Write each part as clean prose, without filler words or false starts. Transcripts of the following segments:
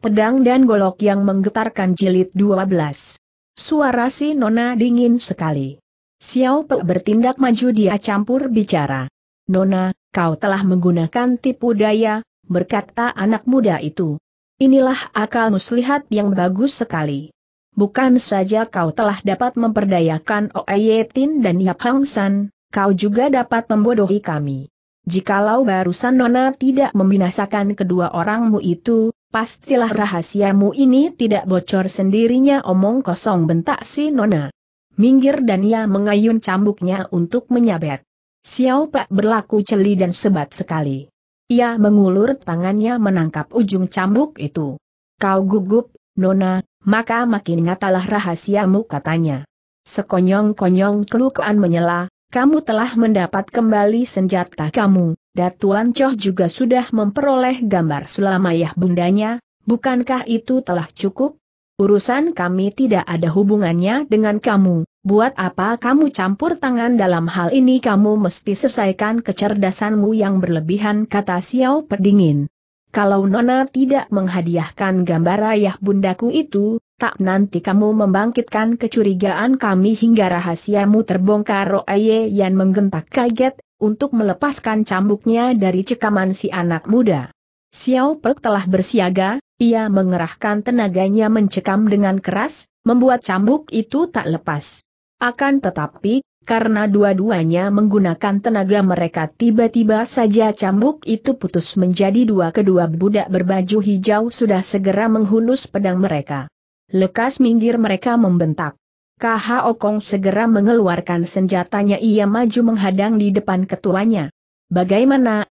Pedang dan Golok yang Menggetarkan Jilid 12. Suara si Nona dingin sekali. Siau Pek bertindak maju, dia campur bicara. "Nona, kau telah menggunakan tipu daya," berkata anak muda itu. "Inilah akal muslihat yang bagus sekali. Bukan saja kau telah dapat memperdayakan Oey Tin dan Yap Hangsan, kau juga dapat membodohi kami. Jikalau barusan Nona tidak membinasakan kedua orangmu itu, pastilah rahasiamu ini tidak bocor sendirinya." "Omong kosong," bentak si Nona. "Minggir!" Dan ia mengayun cambuknya untuk menyabet. Siau Pek berlaku jeli dan sebat sekali. Ia mengulur tangannya menangkap ujung cambuk itu. "Kau gugup, Nona, maka makin nyatalah rahasiamu," katanya. Sekonyong-konyong kelukaan menyela, "Kamu telah mendapat kembali senjata kamu. Dan Tuan Choh juga sudah memperoleh gambar sulam ayah bundanya, bukankah itu telah cukup? Urusan kami tidak ada hubungannya dengan kamu, buat apa kamu campur tangan dalam hal ini? Kamu mesti selesaikan kecerdasanmu yang berlebihan," kata Siau Pek dingin. "Kalau Nona tidak menghadiahkan gambar ayah bundaku itu, tak nanti kamu membangkitkan kecurigaan kami hingga rahasiamu terbongkar." Oey Yan menggentak kaget, untuk melepaskan cambuknya dari cekaman si anak muda. Siau Pek telah bersiaga, ia mengerahkan tenaganya mencekam dengan keras, membuat cambuk itu tak lepas. Akan tetapi, karena dua-duanya menggunakan tenaga mereka, tiba-tiba saja cambuk itu putus menjadi dua. Kedua budak berbaju hijau sudah segera menghunus pedang mereka. "Lekas minggir!" mereka membentak. K.H. Okong segera mengeluarkan senjatanya, ia maju menghadang di depan ketuanya. "Bagaimana,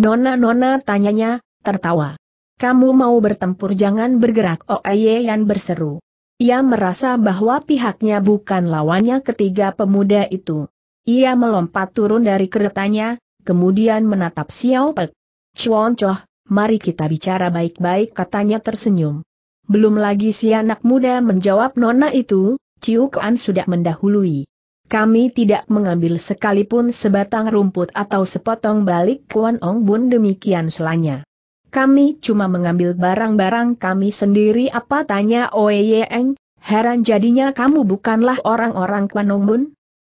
nona-nona?" tanyanya, tertawa. "Kamu mau bertempur jangan bergerak!" Oey Yan berseru. Ia merasa bahwa pihaknya bukan lawannya ketiga pemuda itu. Ia melompat turun dari keretanya, kemudian menatap Siau Pek. "Cuan Choh, mari kita bicara baik-baik," katanya tersenyum. Belum lagi si anak muda menjawab, "Nona itu, Ciu Kuan sudah mendahului. Kami tidak mengambil sekalipun sebatang rumput atau sepotong balik." "Kwan Ong Bun demikian selanya. Kami cuma mengambil barang-barang kami sendiri." "Apa?" tanya Oey Eng. "Heran jadinya kamu bukanlah orang-orang Kwan Ong Bun?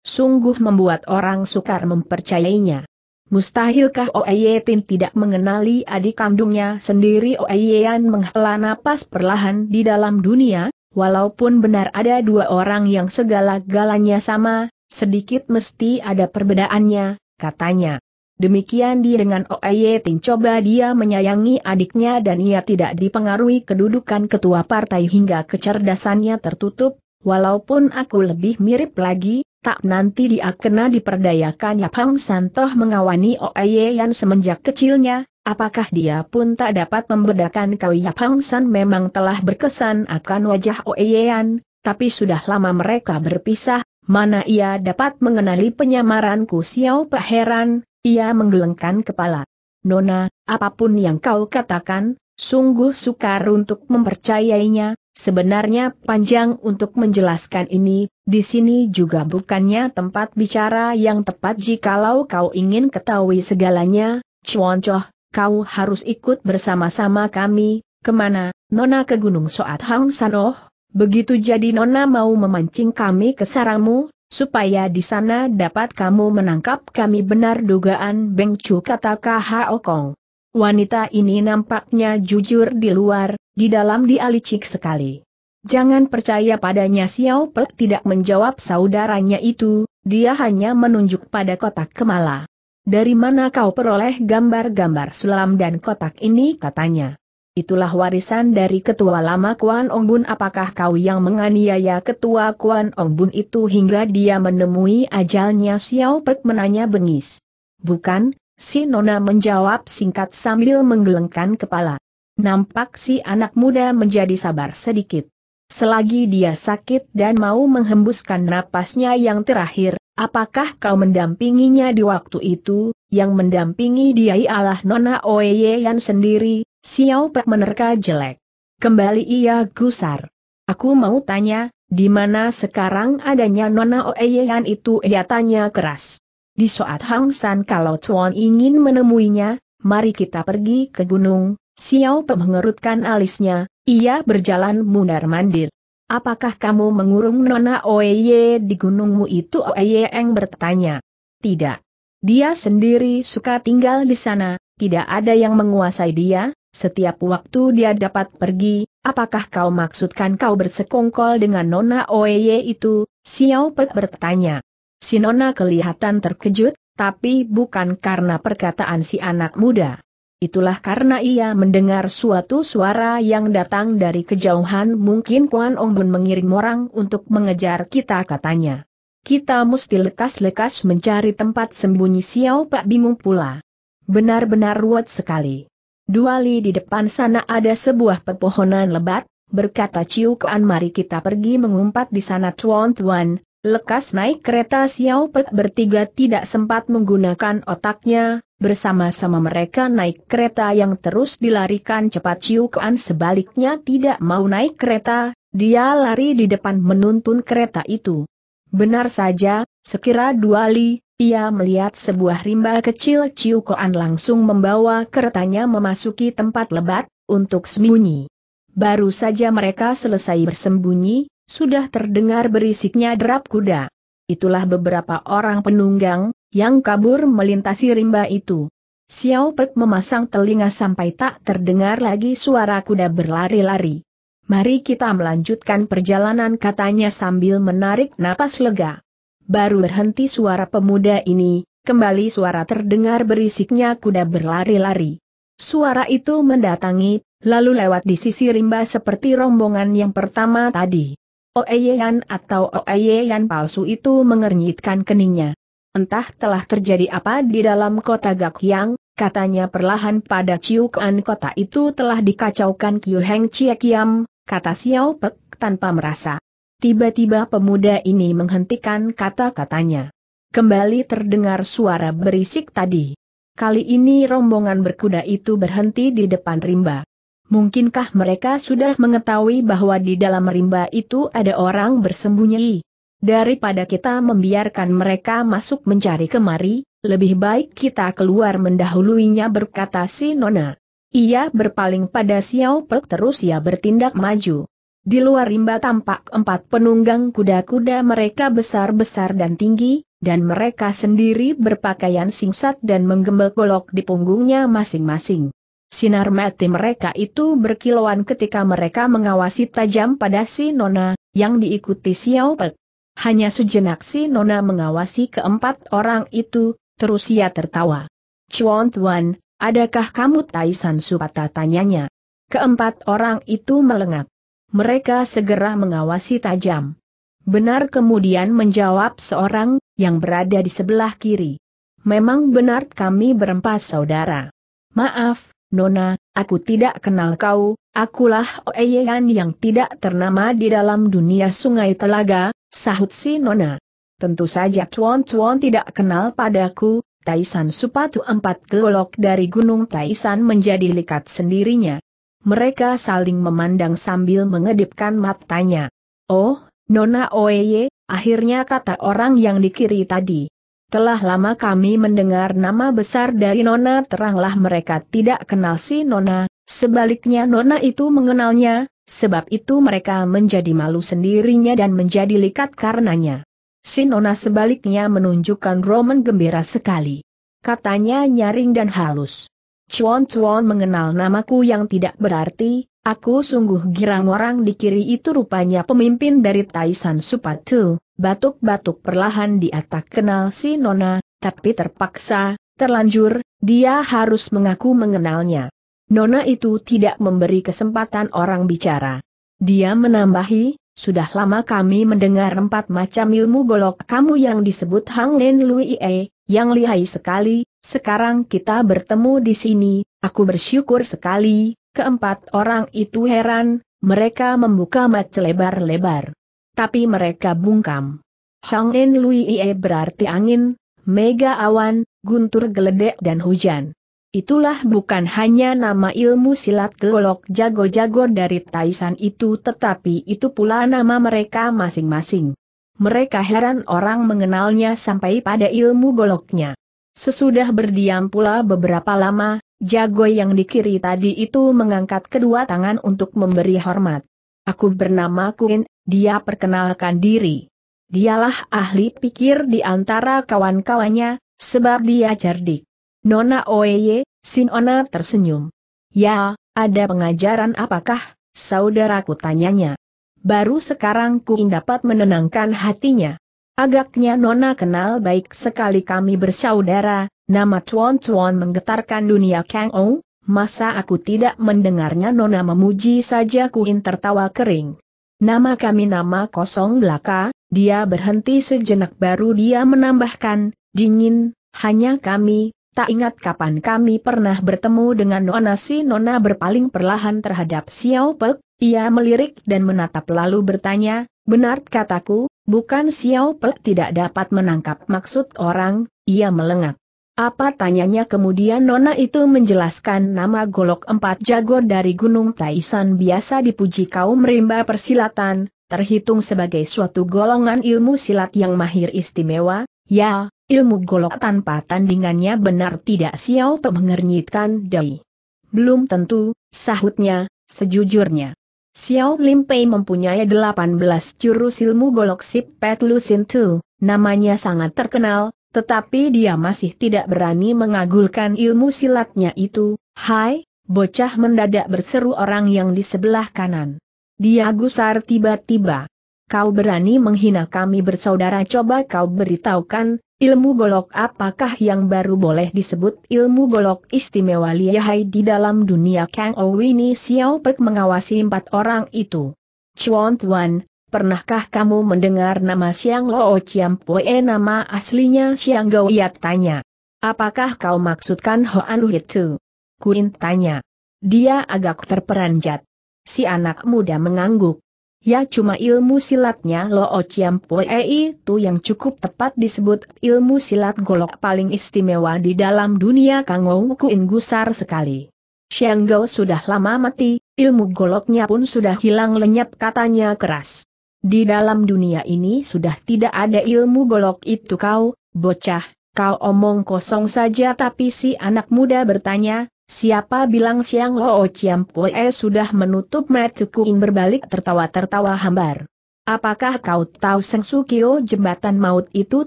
Sungguh membuat orang sukar mempercayainya. Mustahilkah Oey Tin tidak mengenali adik kandungnya sendiri?" Oey Yan menghela napas perlahan. "Di dalam dunia, walaupun benar ada dua orang yang segala-galanya sama, sedikit mesti ada perbedaannya," katanya. Demikian dia dengan Oey Tin. Coba dia menyayangi adiknya dan ia tidak dipengaruhi kedudukan ketua partai hingga kecerdasannya tertutup. "Walaupun aku lebih mirip lagi, tak nanti dia kena diperdayakan." Yap Hangsan toh mengawani Oey Yan semenjak kecilnya. Apakah dia pun tak dapat membedakan kau? Yap Hangsan memang telah berkesan akan wajah Oey Yan, tapi sudah lama mereka berpisah, mana ia dapat mengenali penyamaranku? Siau Pek heran, ia menggelengkan kepala. "Nona, apapun yang kau katakan, sungguh sukar untuk mempercayainya. Sebenarnya panjang untuk menjelaskan ini, di sini juga bukannya tempat bicara yang tepat. Jikalau kau ingin ketahui segalanya, Cuan Choh, kau harus ikut bersama-sama kami." "Kemana?" "Nona ke Gunung Soat Hang San." "Oh, begitu. Jadi Nona mau memancing kami ke sarangmu, supaya di sana dapat kamu menangkap kami." "Benar dugaan Beng Chu," kata K.H. Okong. "Wanita ini nampaknya jujur di luar, di dalam dia licik sekali. Jangan percaya padanya." Siau Pek tidak menjawab saudaranya itu, dia hanya menunjuk pada kotak kemala. "Dari mana kau peroleh gambar-gambar sulam dan kotak ini?" katanya. "Itulah warisan dari ketua lama Kwan Ong Bun." "Apakah kau yang menganiaya ketua Kwan Ong Bun itu hingga dia menemui ajalnya?" Siau Pek menanya bengis. "Bukan," si Nona menjawab singkat sambil menggelengkan kepala. Nampak si anak muda menjadi sabar sedikit. "Selagi dia sakit dan mau menghembuskan napasnya yang terakhir, apakah kau mendampinginya di waktu itu?" "Yang mendampingi dia ialah Nona Oey Yan sendiri." Siau Pek menerka jelek. Kembali ia gusar. "Aku mau tanya, di mana sekarang adanya Nona Oey Yan itu?" Ia tanya keras. "Di Soat Hang San. Kalau Tuan ingin menemuinya, mari kita pergi ke gunung, Siau Pek mengerutkan alisnya, ia berjalan mundar-mandir. Apakah kamu mengurung Nona Oeye di gunungmu itu? Oey Eng bertanya. Tidak. Dia sendiri suka tinggal di sana, tidak ada yang menguasai dia, setiap waktu dia dapat pergi. Apakah kau maksudkan kau bersekongkol dengan Nona Oeye itu? Siau Pek bertanya. Si Nona kelihatan terkejut, tapi bukan karena perkataan si anak muda. Itulah karena ia mendengar suatu suara yang datang dari kejauhan. Mungkin Kwan Ong Bun mengirim orang untuk mengejar kita, katanya. Kita mesti lekas-lekas mencari tempat sembunyi. Siau Pek bingung pula. Benar-benar ruwet sekali. Duali di depan sana ada sebuah pepohonan lebat, berkata Ciu Kuan, mari kita pergi mengumpat di sana. Tuan-tuan, lekas naik kereta. Siau Pek bertiga tidak sempat menggunakan otaknya, bersama-sama mereka naik kereta yang terus dilarikan cepat. Ciu Kuan sebaliknya tidak mau naik kereta, dia lari di depan menuntun kereta itu. Benar saja, sekira dua li, ia melihat sebuah rimba kecil. Ciu Kuan langsung membawa keretanya memasuki tempat lebat, untuk sembunyi. Baru saja mereka selesai bersembunyi, sudah terdengar berisiknya derap kuda. Itulah beberapa orang penunggang, yang kabur melintasi rimba itu. Siau Pek memasang telinga sampai tak terdengar lagi suara kuda berlari-lari. Mari kita melanjutkan perjalanan, katanya sambil menarik napas lega. Baru berhenti suara pemuda ini, kembali suara terdengar berisiknya kuda berlari-lari. Suara itu mendatangi, lalu lewat di sisi rimba seperti rombongan yang pertama tadi. Oey Yan atau Oey Yan palsu itu mengernyitkan keningnya. Entah telah terjadi apa di dalam kota Gakyang, katanya perlahan pada Ciu Kuan. Kota itu telah dikacaukan Kiu Heng Chie Kiam, kata Siau Pek tanpa merasa. Tiba-tiba pemuda ini menghentikan kata-katanya. Kembali terdengar suara berisik tadi. Kali ini rombongan berkuda itu berhenti di depan rimba. Mungkinkah mereka sudah mengetahui bahwa di dalam rimba itu ada orang bersembunyi? Daripada kita membiarkan mereka masuk mencari kemari, lebih baik kita keluar mendahuluinya, berkata si Nona. Ia berpaling pada Siau Pek, terus ia bertindak maju. Di luar rimba tampak empat penunggang kuda-kuda, mereka besar-besar dan tinggi, dan mereka sendiri berpakaian singset dan menggembel golok di punggungnya masing-masing. Sinar mata mereka itu berkilauan ketika mereka mengawasi tajam pada si Nona, yang diikuti Siau Pek. Hanya sejenak si Nona mengawasi keempat orang itu, terus ia tertawa. Tuan-tuan, adakah kamu Taisan Su Patu, tanyanya. Keempat orang itu melengak. Mereka segera mengawasi tajam. Benar, kemudian menjawab seorang yang berada di sebelah kiri. Memang benar, kami berempat saudara. Maaf, Nona, aku tidak kenal kau. Akulah Oey Yan yang tidak ternama di dalam dunia sungai telaga, sahut si Nona. Tentu saja tuan-tuan tidak kenal padaku, Taisan Su Patu. Empat golok dari Gunung Taisan menjadi likat sendirinya. Mereka saling memandang sambil mengedipkan matanya. Oh, Nona Oeye, akhirnya, kata orang yang di kiri tadi. Telah lama kami mendengar nama besar dari Nona. Teranglah mereka tidak kenal si Nona, sebaliknya Nona itu mengenalnya, sebab itu mereka menjadi malu sendirinya dan menjadi likat karenanya. Si Nona sebaliknya menunjukkan roman gembira sekali. Katanya nyaring dan halus. Cuan-cuan mengenal namaku yang tidak berarti, aku sungguh girang. Orang di kiri itu rupanya pemimpin dari Taisan Su Patu. Batuk-batuk perlahan di atas kenal si Nona, tapi terpaksa, terlanjur, dia harus mengaku mengenalnya. Nona itu tidak memberi kesempatan orang bicara. Dia menambahi, sudah lama kami mendengar empat macam ilmu golok kamu yang disebut Hang Len Lui E, yang lihai sekali. Sekarang kita bertemu di sini, aku bersyukur sekali. Keempat orang itu heran, mereka membuka mata lebar-lebar. Tapi mereka bungkam. Hang En Lui Ie berarti angin, mega awan, guntur geledek dan hujan. Itulah bukan hanya nama ilmu silat golok jago-jago dari Taisan itu, tetapi itu pula nama mereka masing-masing. Mereka heran orang mengenalnya sampai pada ilmu goloknya. Sesudah berdiam pula beberapa lama, Jago yang di kiri tadi itu mengangkat kedua tangan untuk memberi hormat. Aku bernama Ku In, dia perkenalkan diri. Dialah ahli pikir di antara kawan-kawannya, sebab dia cerdik. Nona Oeye, Sinona tersenyum. Ya, ada pengajaran apakah, saudaraku, tanyanya. Baru sekarang Ku In dapat menenangkan hatinya. Agaknya Nona kenal baik sekali kami bersaudara, nama Cuan-Cuan menggetarkan dunia Kang-O, masa aku tidak mendengarnya? Nona memuji saja. Ku In tertawa kering. Nama kami nama kosong belaka, dia berhenti sejenak baru dia menambahkan, dingin, hanya kami, tak ingat kapan kami pernah bertemu dengan Nona. Si Nona berpaling perlahan terhadap Siau Pek, ia melirik dan menatap lalu bertanya, benar kataku? Bukan? Siau Pek tidak dapat menangkap maksud orang, ia melengak. Apa, tanyanya kemudian. Nona itu menjelaskan nama golok empat jago dari Gunung Taisan biasa dipuji kaum rimba persilatan, terhitung sebagai suatu golongan ilmu silat yang mahir istimewa. Ya, ilmu golok tanpa tandingannya, benar tidak? Siau Pek mengernyitkan dahi. Belum tentu, sahutnya, sejujurnya. Xiao Limpei mempunyai 18 jurus ilmu golok Sipet Lusin Tu, namanya sangat terkenal, tetapi dia masih tidak berani mengagulkan ilmu silatnya itu. Hai, bocah, mendadak berseru orang yang di sebelah kanan. Dia gusar tiba-tiba. Kau berani menghina kami bersaudara? Coba kau beritahukan, ilmu golok apakah yang baru boleh disebut ilmu golok istimewa lihai di dalam dunia Kang-O ini? Siau Pek mengawasi empat orang itu. Chuan Tuan, pernahkah kamu mendengar nama Siang Lo-o-chiam-puei? Nama aslinya Siang Gau, ia tanya. Apakah kau maksudkan Hoan itu? Ku In tanya. Dia agak terperanjat. Si anak muda mengangguk. Ya, cuma ilmu silatnya Lo-o-chiam-puei itu yang cukup tepat disebut ilmu silat golok paling istimewa di dalam dunia Kang-O. Ku In gusar sekali. Siang Gau sudah lama mati, ilmu goloknya pun sudah hilang lenyap, katanya keras. Di dalam dunia ini sudah tidak ada ilmu golok itu. Kau, bocah, kau omong kosong saja. Tapi si anak muda bertanya, siapa bilang Siang Lo-o-chiam-puei sudah menutup mata? Ku In berbalik tertawa-tertawa hambar. Apakah kau tahu Seng Sukyo jembatan maut itu?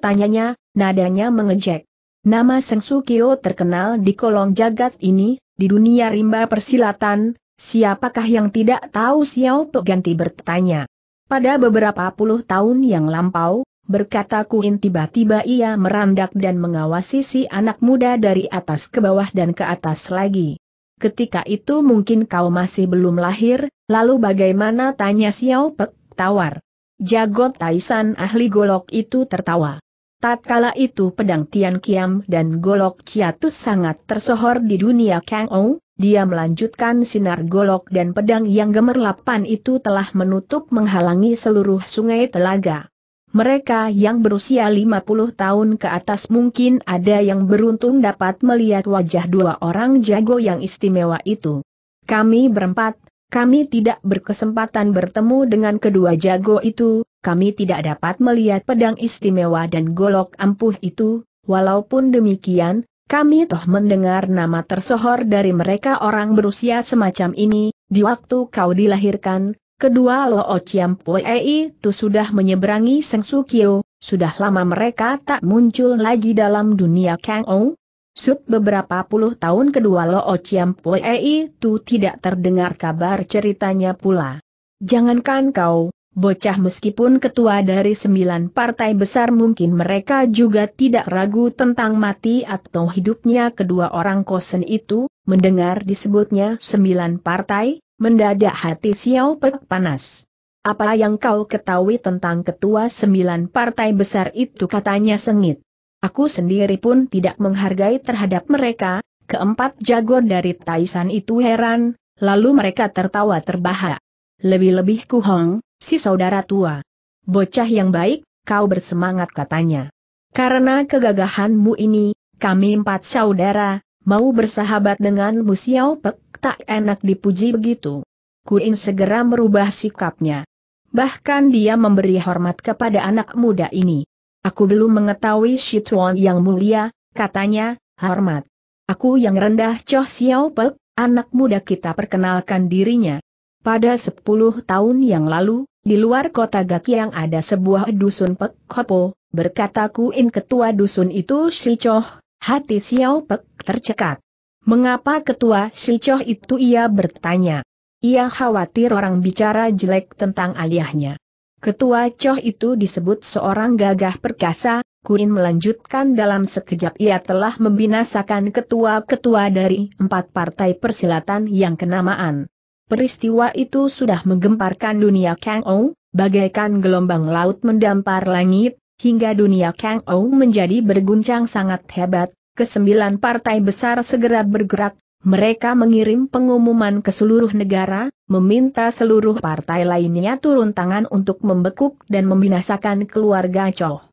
Tanyanya, nadanya mengejek. Nama Seng Sukyo terkenal di kolong jagat ini, di dunia rimba persilatan, siapakah yang tidak tahu? Siau Pek ganti bertanya. Pada beberapa puluh tahun yang lampau, berkata Ku In, tiba-tiba ia merandak dan mengawasi si anak muda dari atas ke bawah dan ke atas lagi. Ketika itu mungkin kau masih belum lahir. Lalu bagaimana? Tanya Siau Pek tawar. Jago Taisan ahli golok itu tertawa. Tatkala itu pedang Tian Kiam dan golok Ciatus sangat tersohor di dunia Kang-O. Dia melanjutkan, sinar golok dan pedang yang gemerlapan itu telah menutup menghalangi seluruh sungai telaga. Mereka yang berusia 50 tahun ke atas mungkin ada yang beruntung dapat melihat wajah dua orang jago yang istimewa itu. Kami berempat, kami tidak berkesempatan bertemu dengan kedua jago itu, kami tidak dapat melihat pedang istimewa dan golok ampuh itu. Walaupun demikian, kami toh mendengar nama tersohor dari mereka. Orang berusia semacam ini, di waktu kau dilahirkan, kedua Lo-o-chiam-puei itu sudah menyeberangi Seng Sukyo. Sudah lama mereka tak muncul lagi dalam dunia Kang-O. Sud beberapa puluh tahun kedua Lo-o-chiam-puei itu tidak terdengar kabar ceritanya pula. Jangankan kau, bocah, meskipun ketua dari 9 partai besar, mungkin mereka juga tidak ragu tentang mati atau hidupnya kedua orang kosen itu. Mendengar disebutnya 9 partai, mendadak hati Siau Pek panas. Apa yang kau ketahui tentang ketua 9 partai besar itu? Katanya sengit. Aku sendiri pun tidak menghargai terhadap mereka. Keempat jago dari Taisan itu heran, lalu mereka tertawa terbahak. Lebih-lebih Ku Hong, si saudara tua. Bocah yang baik, kau bersemangat, katanya. Karena kegagahanmu ini, kami 4 saudara, mau bersahabat denganmu. Siau Pek tak enak dipuji begitu. Ku In segera merubah sikapnya. Bahkan dia memberi hormat kepada anak muda ini. Aku belum mengetahui Situan yang mulia, katanya, hormat. Aku yang rendah Choh Siau Pek, anak muda kita perkenalkan dirinya. Pada 10 tahun yang lalu, di luar kota Gakyang ada sebuah dusun Pek Kopo, berkata Ku In ketua dusun itu si Choh. Hati Siau Pek tercekat. Mengapa ketua si Choh itu ia bertanya. Ia khawatir orang bicara jelek tentang ayahnya. Ketua Choh itu disebut seorang gagah perkasa, Ku In melanjutkan dalam sekejap ia telah membinasakan ketua-ketua dari 4 partai persilatan yang kenamaan. Peristiwa itu sudah menggemparkan dunia Kang-O, bagaikan gelombang laut mendampar langit, hingga dunia Kang-O menjadi berguncang sangat hebat. Ke-9 partai besar segera bergerak, mereka mengirim pengumuman ke seluruh negara, meminta seluruh partai lainnya turun tangan untuk membekuk dan membinasakan keluarga Choh.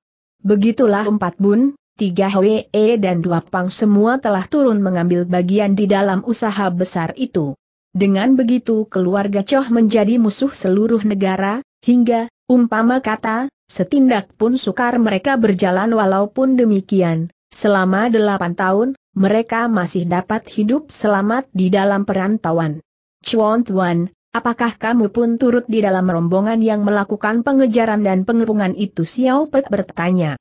Begitulah 4 Bun, 3 Hwe dan 2 Pang semua telah turun mengambil bagian di dalam usaha besar itu. Dengan begitu keluarga Choh menjadi musuh seluruh negara, hingga, umpama kata, setindak pun sukar mereka berjalan. Walaupun demikian, selama 8 tahun, mereka masih dapat hidup selamat di dalam perantauan. Chuan Tuan, apakah kamu pun turut di dalam rombongan yang melakukan pengejaran dan pengepungan itu? Siau Pek bertanya.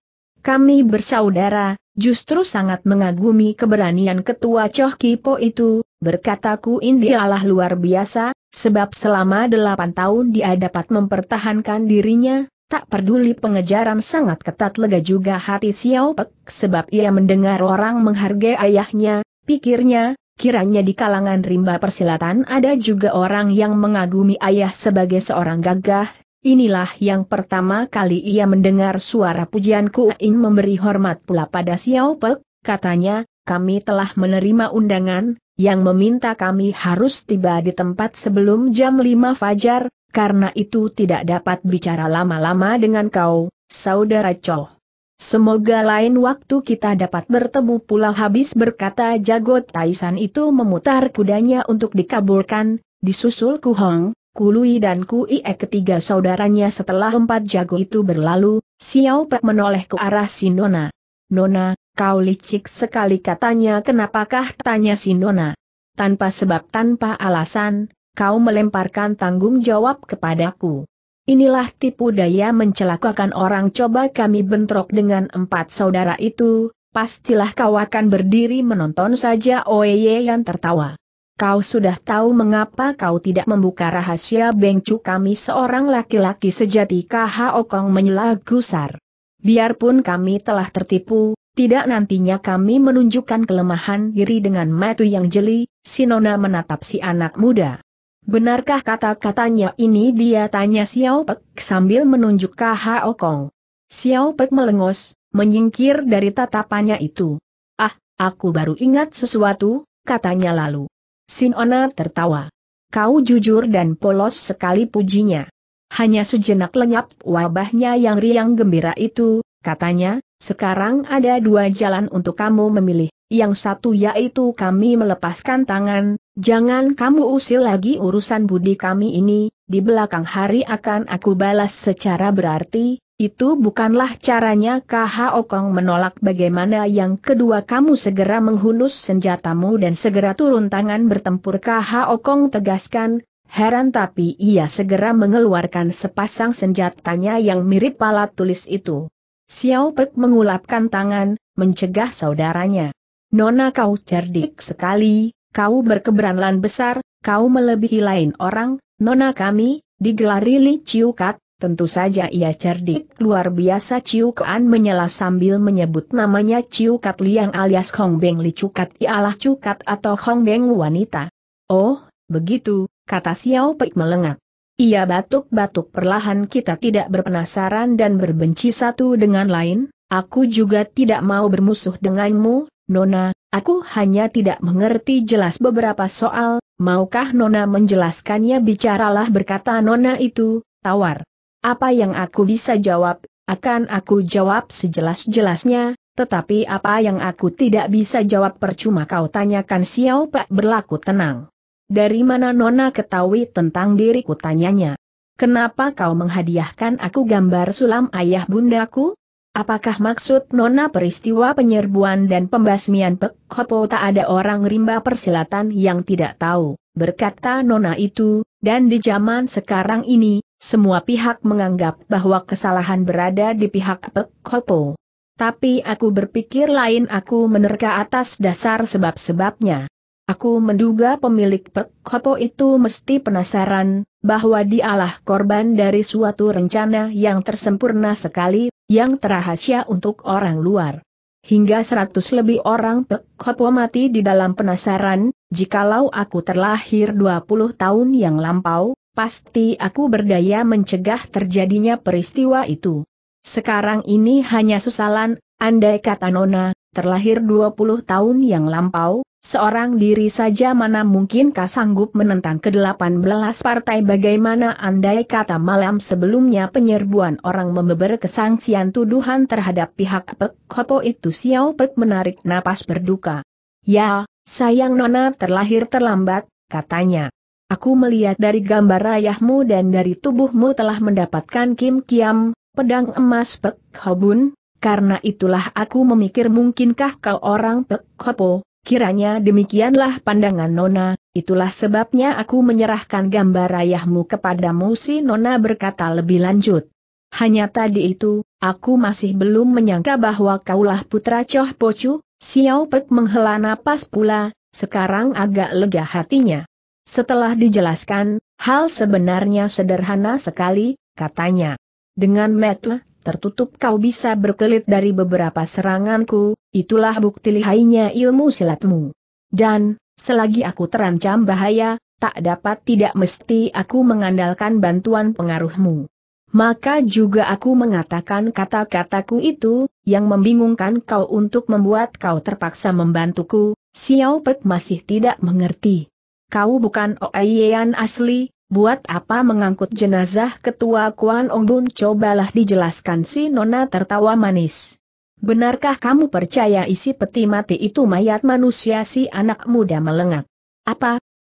Kami bersaudara, justru sangat mengagumi keberanian ketua Choh Kipo itu, berkata Ku In. Dialah luar biasa, sebab selama 8 tahun dia dapat mempertahankan dirinya, tak peduli pengejaran sangat ketat. Lega juga hati Siau Pek sebab ia mendengar orang menghargai ayahnya, pikirnya, kiranya di kalangan rimba persilatan ada juga orang yang mengagumi ayah sebagai seorang gagah. Inilah yang pertama kali ia mendengar suara pujian Ku In. Memberi hormat pula pada Siau Pek, katanya, kami telah menerima undangan, yang meminta kami harus tiba di tempat sebelum jam 5 fajar, karena itu tidak dapat bicara lama-lama dengan kau, saudara Choh. Semoga lain waktu kita dapat bertemu pula. Habis berkata jago Taisan itu memutar kudanya untuk dikaburkan, disusul Ku Hong, Ku Lui dan Ku Ie ketiga saudaranya. Setelah 4 jago itu berlalu, Siau Pek menoleh ke arah si Nona. Nona, kau licik sekali, katanya. Kenapakah, tanya si Nona. Tanpa sebab tanpa alasan, kau melemparkan tanggung jawab kepadaku. Inilah tipu daya mencelakakan orang. Coba kami bentrok dengan 4 saudara itu, pastilah kau akan berdiri menonton saja. Oey Yan tertawa. Kau sudah tahu mengapa kau tidak membuka rahasia bengcu kami seorang laki-laki sejati. K.H. Okong menyela gusar. Biarpun kami telah tertipu, tidak nantinya kami menunjukkan kelemahan diri dengan mata yang jeli. Si Nona menatap si anak muda. Benarkah kata-katanya ini dia, tanya Siau Pek sambil menunjuk K.H. Okong. Siau Pek melengos, menyingkir dari tatapannya itu. Ah, aku baru ingat sesuatu, katanya lalu. Si Nona tertawa. Kau jujur dan polos sekali, pujinya. Hanya sejenak lenyap wabahnya yang riang gembira itu, katanya, sekarang ada 2 jalan untuk kamu memilih. Yang satu yaitu kami melepaskan tangan, jangan kamu usil lagi urusan budi kami ini, di belakang hari akan aku balas secara berarti, itu bukanlah caranya. K.H. Okong menolak. Bagaimana yang kedua? Kamu segera menghunus senjatamu dan segera turun tangan bertempur, K.H. Okong tegaskan, heran tapi ia segera mengeluarkan sepasang senjatanya yang mirip pala tulis itu. Siau Pek mengulapkan tangan, mencegah saudaranya. Nona, kau cerdik sekali, kau berkeberanian besar, kau melebihi lain orang. Nona kami, digelari Li Ciu Kat, tentu saja ia cerdik luar biasa. Ciu Kuan menyela sambil menyebut namanya. Ciu Kat Liang alias Hong Beng. Li Ciu Kat ialah Cukat atau Hong Beng wanita. Oh, begitu, kata Siau Pek melengak. Ia batuk-batuk perlahan. Kita tidak berpenasaran dan berbenci satu dengan lain, aku juga tidak mau bermusuh denganmu. Nona, aku hanya tidak mengerti jelas beberapa soal, maukah Nona menjelaskannya? Bicaralah, berkata Nona itu, tawar. Apa yang aku bisa jawab, akan aku jawab sejelas-jelasnya, tetapi apa yang aku tidak bisa jawab percuma kau tanyakan. Siau Pek berlaku tenang. Dari mana Nona ketahui tentang diriku, tanyanya. Kenapa kau menghadiahkan aku gambar sulam ayah bundaku? Apakah maksud Nona peristiwa penyerbuan dan pembasmian Pek Kopo? Tak ada orang rimba persilatan yang tidak tahu, berkata Nona itu, dan di zaman sekarang ini, semua pihak menganggap bahwa kesalahan berada di pihak Pek Kopo. Tapi aku berpikir lain, aku menerka atas dasar sebab-sebabnya. Aku menduga pemilik Pek Kopo itu mesti penasaran, bahwa dialah korban dari suatu rencana yang tersempurna sekali, yang terahasia untuk orang luar. Hingga 100 lebih orang Pek Kopo mati di dalam penasaran. Jikalau aku terlahir 20 tahun yang lampau, pasti aku berdaya mencegah terjadinya peristiwa itu. Sekarang ini hanya sesalan, andai kata Nona, terlahir 20 tahun yang lampau, seorang diri saja mana mungkinkah sanggup menentang ke-18 partai? Bagaimana andai kata malam sebelumnya penyerbuan orang membeber kesangsian tuduhan terhadap pihak Pek Kopo itu? Siau Pek menarik napas berduka. Ya, sayang Nona terlahir terlambat, katanya. Aku melihat dari gambar ayahmu dan dari tubuhmu telah mendapatkan Kim Kiam, pedang emas Pek Hobun, karena itulah aku memikir mungkinkah kau orang Pek Kopo. Kiranya demikianlah pandangan Nona, itulah sebabnya aku menyerahkan gambar ayahmu kepadamu. Si Nona berkata lebih lanjut. Hanya tadi itu, aku masih belum menyangka bahwa kaulah putra Choh Pocu. Siau Pek menghela napas pula, sekarang agak lega hatinya. Setelah dijelaskan, hal sebenarnya sederhana sekali, katanya. Dengan mata tertutup kau bisa berkelit dari beberapa seranganku, itulah bukti lihainya ilmu silatmu. Dan, selagi aku terancam bahaya, tak dapat tidak mesti aku mengandalkan bantuan pengaruhmu. Maka juga aku mengatakan kata-kataku itu, yang membingungkan kau untuk membuat kau terpaksa membantuku. Siau Pek masih tidak mengerti. Kau bukan Oey Yan asli. Buat apa mengangkut jenazah ketua Kwan Ong Bun? Cobalah dijelaskan. Si Nona tertawa manis. Benarkah kamu percaya isi peti mati itu mayat manusia? Si anak muda melengak.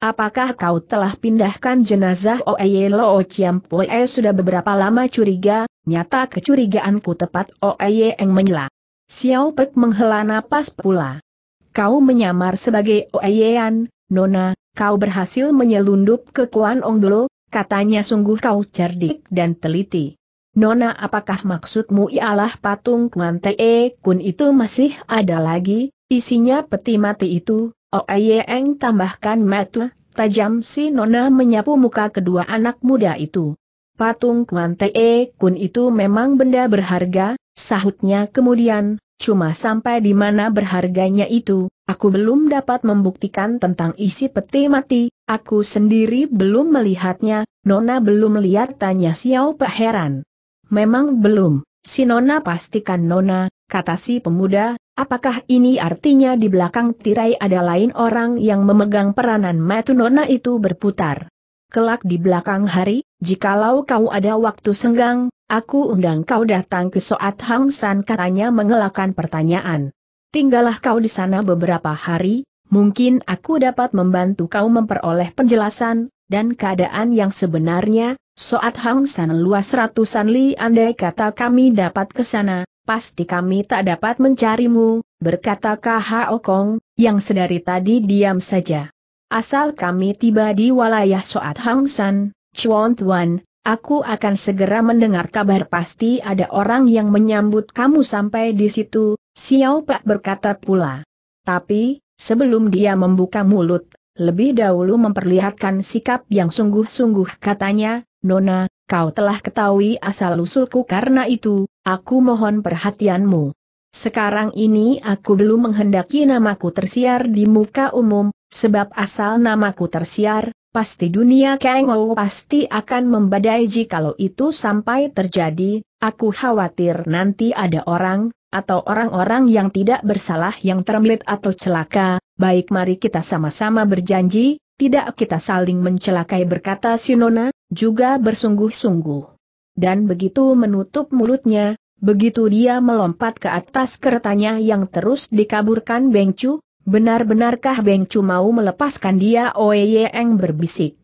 Apakah kau telah pindahkan jenazah Oey Lo-o-chiam-puei? Sudah beberapa lama curiga, nyata kecurigaanku tepat. Oey Eng menyela. Siau Pek menghela napas pula. Kau menyamar sebagai Oey Yan, Nona. Kau berhasil menyelundup ke Kwan Ong dulu, katanya. Sungguh kau cerdik dan teliti. Nona, apakah maksudmu ialah patung Kwan Te Kun itu masih ada lagi, isinya peti mati itu? Oey Eng tambahkan mata tajam. Si Nona menyapu muka kedua anak muda itu. Patung Kwan Te Kun itu memang benda berharga, sahutnya kemudian, cuma sampai di mana berharganya itu, aku belum dapat membuktikan tentang isi peti mati, aku sendiri belum melihatnya. Nona belum melihat? Tanya Siau Pek heran. Memang belum, si Nona pastikan Nona, kata si pemuda. Apakah ini artinya di belakang tirai ada lain orang yang memegang peranan? Mata Nona itu berputar. Kelak di belakang hari, jikalau kau ada waktu senggang, aku undang kau datang ke Soat Hang San, katanya mengelakkan pertanyaan. Tinggallah kau di sana beberapa hari, mungkin aku dapat membantu kau memperoleh penjelasan, dan keadaan yang sebenarnya. Soat Hang San luas ratusan li, andai kata kami dapat ke sana, pasti kami tak dapat mencarimu, berkata K.H. Okong, yang sedari tadi diam saja. Asal kami tiba di wilayah Soat Hang San, Chuan Tuan, aku akan segera mendengar kabar. Pasti ada orang yang menyambut kamu sampai di situ, Siau Pek berkata pula. Tapi, sebelum dia membuka mulut, lebih dahulu memperlihatkan sikap yang sungguh-sungguh, katanya. Nona, kau telah ketahui asal-usulku, karena itu, aku mohon perhatianmu. Sekarang ini aku belum menghendaki namaku tersiar di muka umum, sebab asal namaku tersiar, pasti dunia Kang-O pasti akan membadai. Jikalau itu sampai terjadi, aku khawatir nanti ada orang, atau orang-orang yang tidak bersalah yang terlilit atau celaka. Baik, mari kita sama-sama berjanji, tidak kita saling mencelakai, berkata si Nona, juga bersungguh-sungguh. Dan begitu menutup mulutnya, begitu dia melompat ke atas keretanya yang terus dikaburkan Beng Chu. Benar-benarkah Beng Chu mau melepaskan dia? Oey Eng berbisik.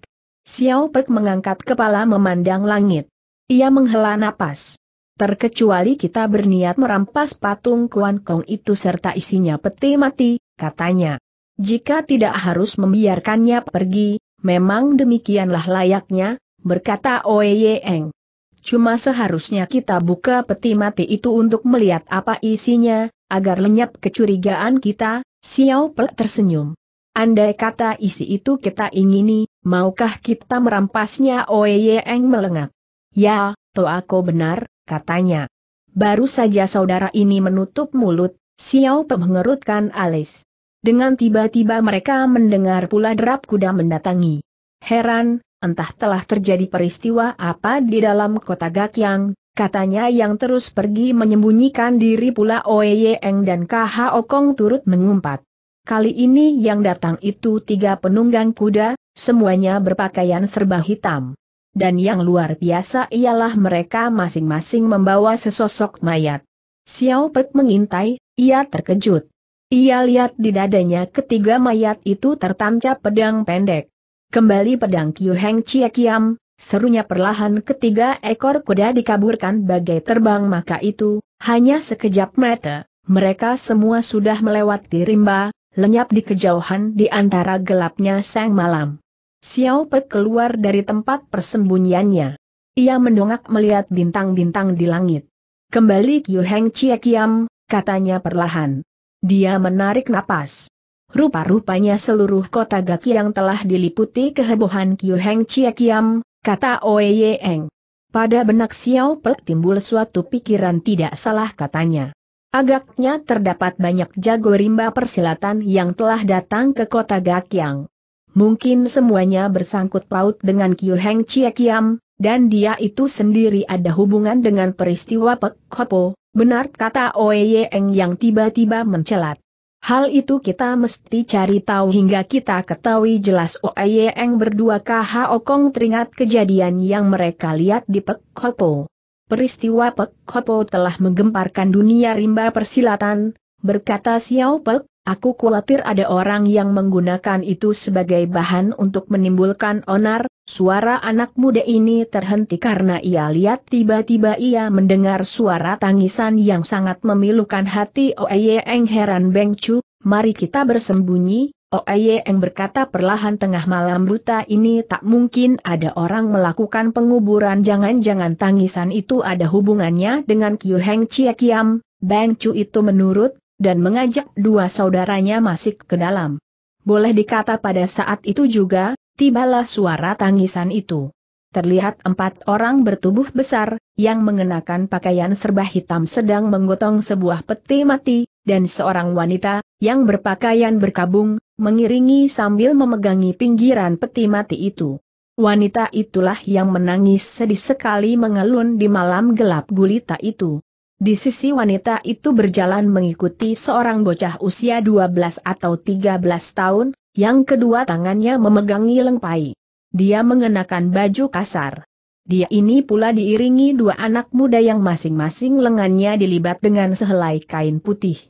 Siau Pek mengangkat kepala memandang langit. Ia menghela napas. terkecuali kita berniat merampas patung Kwan Kong itu serta isinya peti mati, katanya. Jika tidak harus membiarkannya pergi, memang demikianlah layaknya, berkata Oey Eng. Cuma seharusnya kita buka peti mati itu untuk melihat apa isinya, agar lenyap kecurigaan kita. Siau Pek tersenyum. Andai kata isi itu kita ingini, maukah kita merampasnya? Oey Eng melengak. Ya, Toako benar, katanya. Baru saja saudara ini menutup mulut, Siau Pek mengerutkan alis. Dengan tiba-tiba mereka mendengar pula derap kuda mendatangi. Heran, entah telah terjadi peristiwa apa di dalam kota Gakyang, katanya yang terus pergi menyembunyikan diri. Pula Oey Eng dan K.H. Okong turut mengumpat. Kali ini yang datang itu 3 penunggang kuda, semuanya berpakaian serba hitam. Dan yang luar biasa ialah mereka masing-masing membawa sesosok mayat. Siau Pek mengintai, ia terkejut. Ia lihat di dadanya ketiga mayat itu tertancap pedang pendek. Kembali pedang Kiu Heng Chie Kiam, serunya perlahan. Ketiga ekor kuda dikaburkan bagai terbang. Maka itu, hanya sekejap mata, mereka semua sudah melewati rimba, lenyap di kejauhan di antara gelapnya sang malam. Siau Pek keluar dari tempat persembunyiannya. Ia mendongak melihat bintang-bintang di langit. Kembali Kiu Heng Chie Kiam, katanya perlahan. Dia menarik napas. Rupa-rupanya seluruh kota Gakyang telah diliputi kehebohan. Kiu Heng Chie Kiam, kata Oey Eng. Pada benak Siau Pek timbul suatu pikiran. Tidak salah, katanya. Agaknya terdapat banyak jago rimba persilatan yang telah datang ke kota Gakyang. Mungkin semuanya bersangkut paut dengan Kiu Heng Chie Kiam, dan dia itu sendiri ada hubungan dengan peristiwa Pek Kopo. Benar, kata Oey Eng yang tiba-tiba mencelat. Hal itu kita mesti cari tahu hingga kita ketahui jelas. Oey Eng berdua K.H. Okong teringat kejadian yang mereka lihat di Pek Kopo. Peristiwa Pek Kopo telah menggemparkan dunia rimba persilatan, berkata Siau Pek. Aku khawatir ada orang yang menggunakan itu sebagai bahan untuk menimbulkan onar. Suara anak muda ini terhenti karena ia lihat tiba-tiba ia mendengar suara tangisan yang sangat memilukan hati. Oey Eng heran. Beng Chu, mari kita bersembunyi. Oey Eng berkata perlahan. Tengah malam buta ini tak mungkin ada orang melakukan penguburan. Jangan-jangan tangisan itu ada hubungannya dengan Kiu Heng Chie Kiam. Beng Chu itu menurut, dan mengajak 2 saudaranya masuk ke dalam. Boleh dikata pada saat itu juga, tibalah suara tangisan itu. Terlihat 4 orang bertubuh besar, yang mengenakan pakaian serba hitam sedang menggotong sebuah peti mati, dan seorang wanita, yang berpakaian berkabung, mengiringi sambil memegangi pinggiran peti mati itu. Wanita itulah yang menangis sedih sekali mengalun di malam gelap gulita itu. Di sisi wanita itu berjalan mengikuti seorang bocah usia 12 atau 13 tahun, yang kedua tangannya memegangi lengpai. Dia mengenakan baju kasar. Dia ini pula diiringi 2 anak muda yang masing-masing lengannya dilibat dengan sehelai kain putih.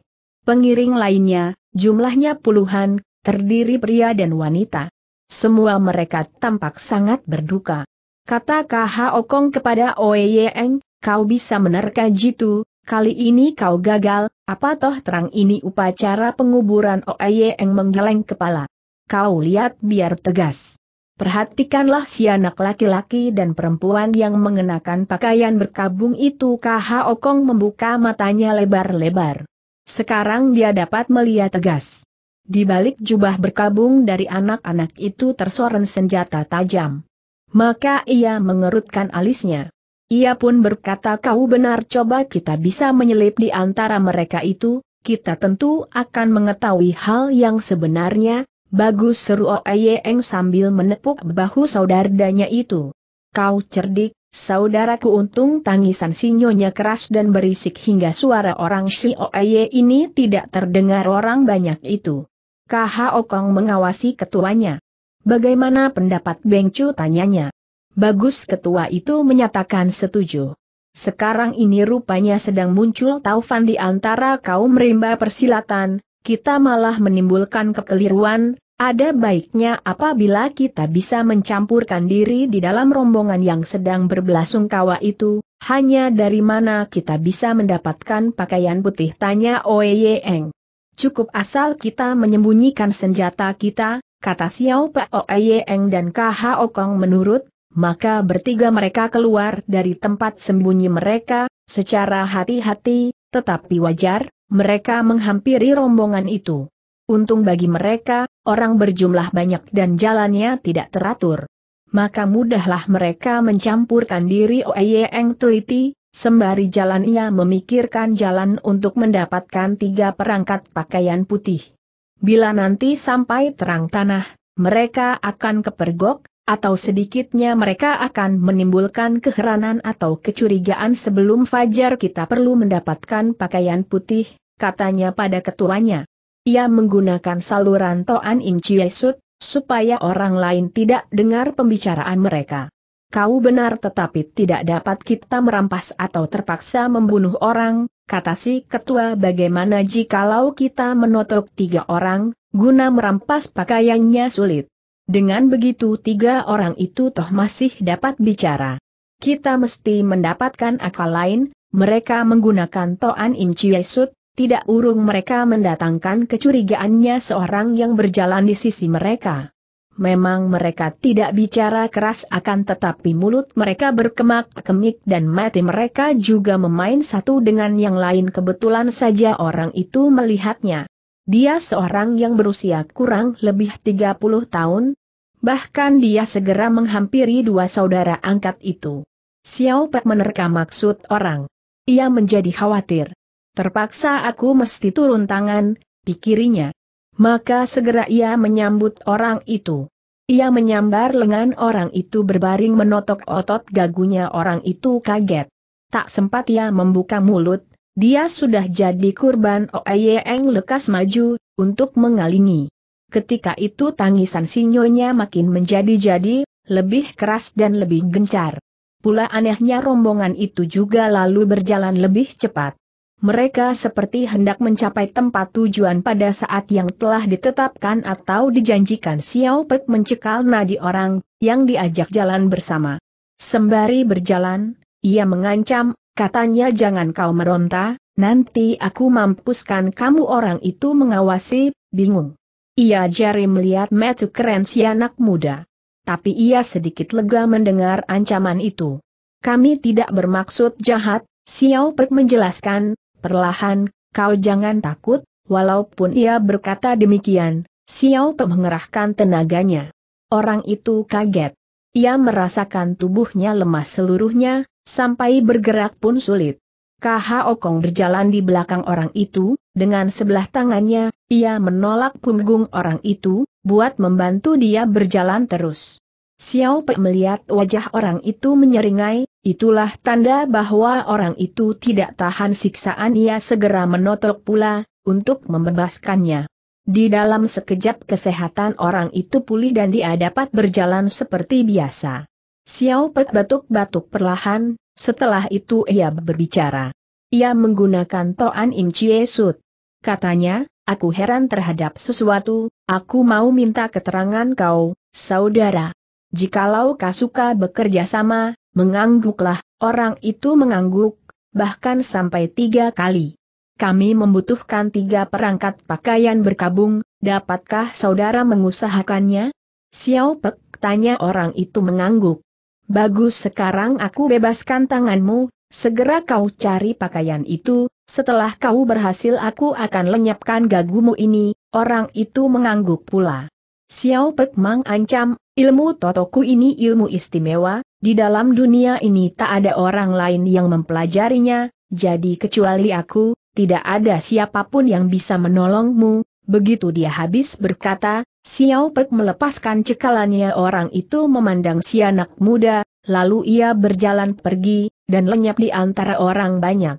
Pengiring lainnya, jumlahnya puluhan, terdiri pria dan wanita. Semua mereka tampak sangat berduka. Kata K.H. Okong kepada Oey Eng, kau bisa menerka jitu, kali ini kau gagal. Apa toh terang ini upacara penguburan? Oey Eng menggeleng kepala. Kau lihat biar tegas. Perhatikanlah si anak laki-laki dan perempuan yang mengenakan pakaian berkabung itu. K.H. Okong membuka matanya lebar-lebar. Sekarang dia dapat melihat tegas. Di balik jubah berkabung dari anak-anak itu tersorot senjata tajam. Maka ia mengerutkan alisnya. Ia pun berkata, kau benar, coba kita bisa menyelip di antara mereka itu, kita tentu akan mengetahui hal yang sebenarnya. Bagus, seru Oey Eng sambil menepuk bahu saudaranya itu. Kau cerdik, saudaraku. Untung tangisan sinyonya keras dan berisik hingga suara orang Shioye ini tidak terdengar orang banyak itu. K.H. Okong mengawasi ketuanya. Bagaimana pendapat Beng Chu, tanyanya? Bagus, ketua itu menyatakan setuju. Sekarang ini rupanya sedang muncul taufan di antara kaum rimba persilatan, kita malah menimbulkan kekeliruan. Ada baiknya apabila kita bisa mencampurkan diri di dalam rombongan yang sedang berbelasungkawa itu, Hanya dari mana kita bisa mendapatkan pakaian putih? Tanya Oey Eng. Cukup asal kita menyembunyikan senjata kita, kata Siau Pek. Oey Eng dan K.H. Okong menurut, maka bertiga mereka keluar dari tempat sembunyi mereka, secara hati-hati, tetapi wajar, mereka menghampiri rombongan itu. Untung bagi mereka, orang berjumlah banyak dan jalannya tidak teratur. Maka mudahlah mereka mencampurkan diri. Oey Eng teliti, sembari jalan ia memikirkan jalan untuk mendapatkan tiga perangkat pakaian putih. Bila nanti sampai terang tanah, mereka akan kepergok, atau sedikitnya mereka akan menimbulkan keheranan atau kecurigaan. Sebelum fajar kita perlu mendapatkan pakaian putih, katanya pada ketuanya. Ia menggunakan saluran Toan Im Chie-sut, supaya orang lain tidak dengar pembicaraan mereka. Kau benar, tetapi tidak dapat kita merampas atau terpaksa membunuh orang, kata si ketua. Bagaimana jikalau kita menotok tiga orang, guna merampas pakaiannya? Sulit. Dengan begitu tiga orang itu toh masih dapat bicara. Kita mesti mendapatkan akal lain. Mereka menggunakan Toan Im Chie-sut. Tidak urung mereka mendatangkan kecurigaannya seorang yang berjalan di sisi mereka. Memang mereka tidak bicara keras, akan tetapi mulut mereka berkemak-kemik dan mata mereka juga memain satu dengan yang lain. Kebetulan saja orang itu melihatnya. Dia seorang yang berusia kurang lebih 30 tahun. Bahkan dia segera menghampiri dua saudara angkat itu. Siau Pek menerka maksud orang. Ia menjadi khawatir. Terpaksa aku mesti turun tangan, pikirinya. Maka segera ia menyambut orang itu. Ia menyambar lengan orang itu berbaring menotok otot gagunya. Orang itu kaget. Tak sempat ia membuka mulut, dia sudah jadi kurban. Oey Eng lekas maju, untuk mengalingi. Ketika itu tangisan sinyonya makin menjadi-jadi, lebih keras dan lebih gencar. Pula anehnya rombongan itu juga lalu berjalan lebih cepat. Mereka seperti hendak mencapai tempat tujuan pada saat yang telah ditetapkan atau dijanjikan. Siau Pek mencekal nadi orang yang diajak jalan bersama. Sembari berjalan, ia mengancam, katanya, jangan kau meronta, nanti aku mampuskan kamu. Orang itu mengawasi, bingung. Ia jari melihat mata keren si anak muda. Tapi ia sedikit lega mendengar ancaman itu. Kami tidak bermaksud jahat, Siau Pek menjelaskan. Perlahan, kau jangan takut. Walaupun ia berkata demikian, Siau Pek mengerahkan tenaganya. Orang itu kaget. Ia merasakan tubuhnya lemas seluruhnya, sampai bergerak pun sulit. K.H. Okong berjalan di belakang orang itu, dengan sebelah tangannya, ia menolak punggung orang itu, buat membantu dia berjalan terus. Siau Pek melihat wajah orang itu menyeringai, itulah tanda bahwa orang itu tidak tahan siksaan. Ia segera menotok pula, untuk membebaskannya. Di dalam sekejap kesehatan orang itu pulih dan dia dapat berjalan seperti biasa. Siau Pek batuk-batuk perlahan, setelah itu ia berbicara. Ia menggunakan Toan Im Chie-sut. Katanya, aku heran terhadap sesuatu, aku mau minta keterangan kau, saudara. Jikalau kau suka bekerja sama, mengangguklah. Orang itu mengangguk, bahkan sampai 3 kali. Kami membutuhkan 3 perangkat pakaian berkabung, dapatkah saudara mengusahakannya? Siau Pek, tanya orang itu mengangguk. Bagus, sekarang aku bebaskan tanganmu, segera kau cari pakaian itu, setelah kau berhasil aku akan lenyapkan gagumu ini. Orang itu mengangguk pula. Siau Pek mengancam, ilmu totoku ini ilmu istimewa, di dalam dunia ini tak ada orang lain yang mempelajarinya, jadi kecuali aku, tidak ada siapapun yang bisa menolongmu. Begitu dia habis berkata, Siau Pek melepaskan cekalannya. Orang itu memandang si anak muda, lalu ia berjalan pergi, dan lenyap di antara orang banyak.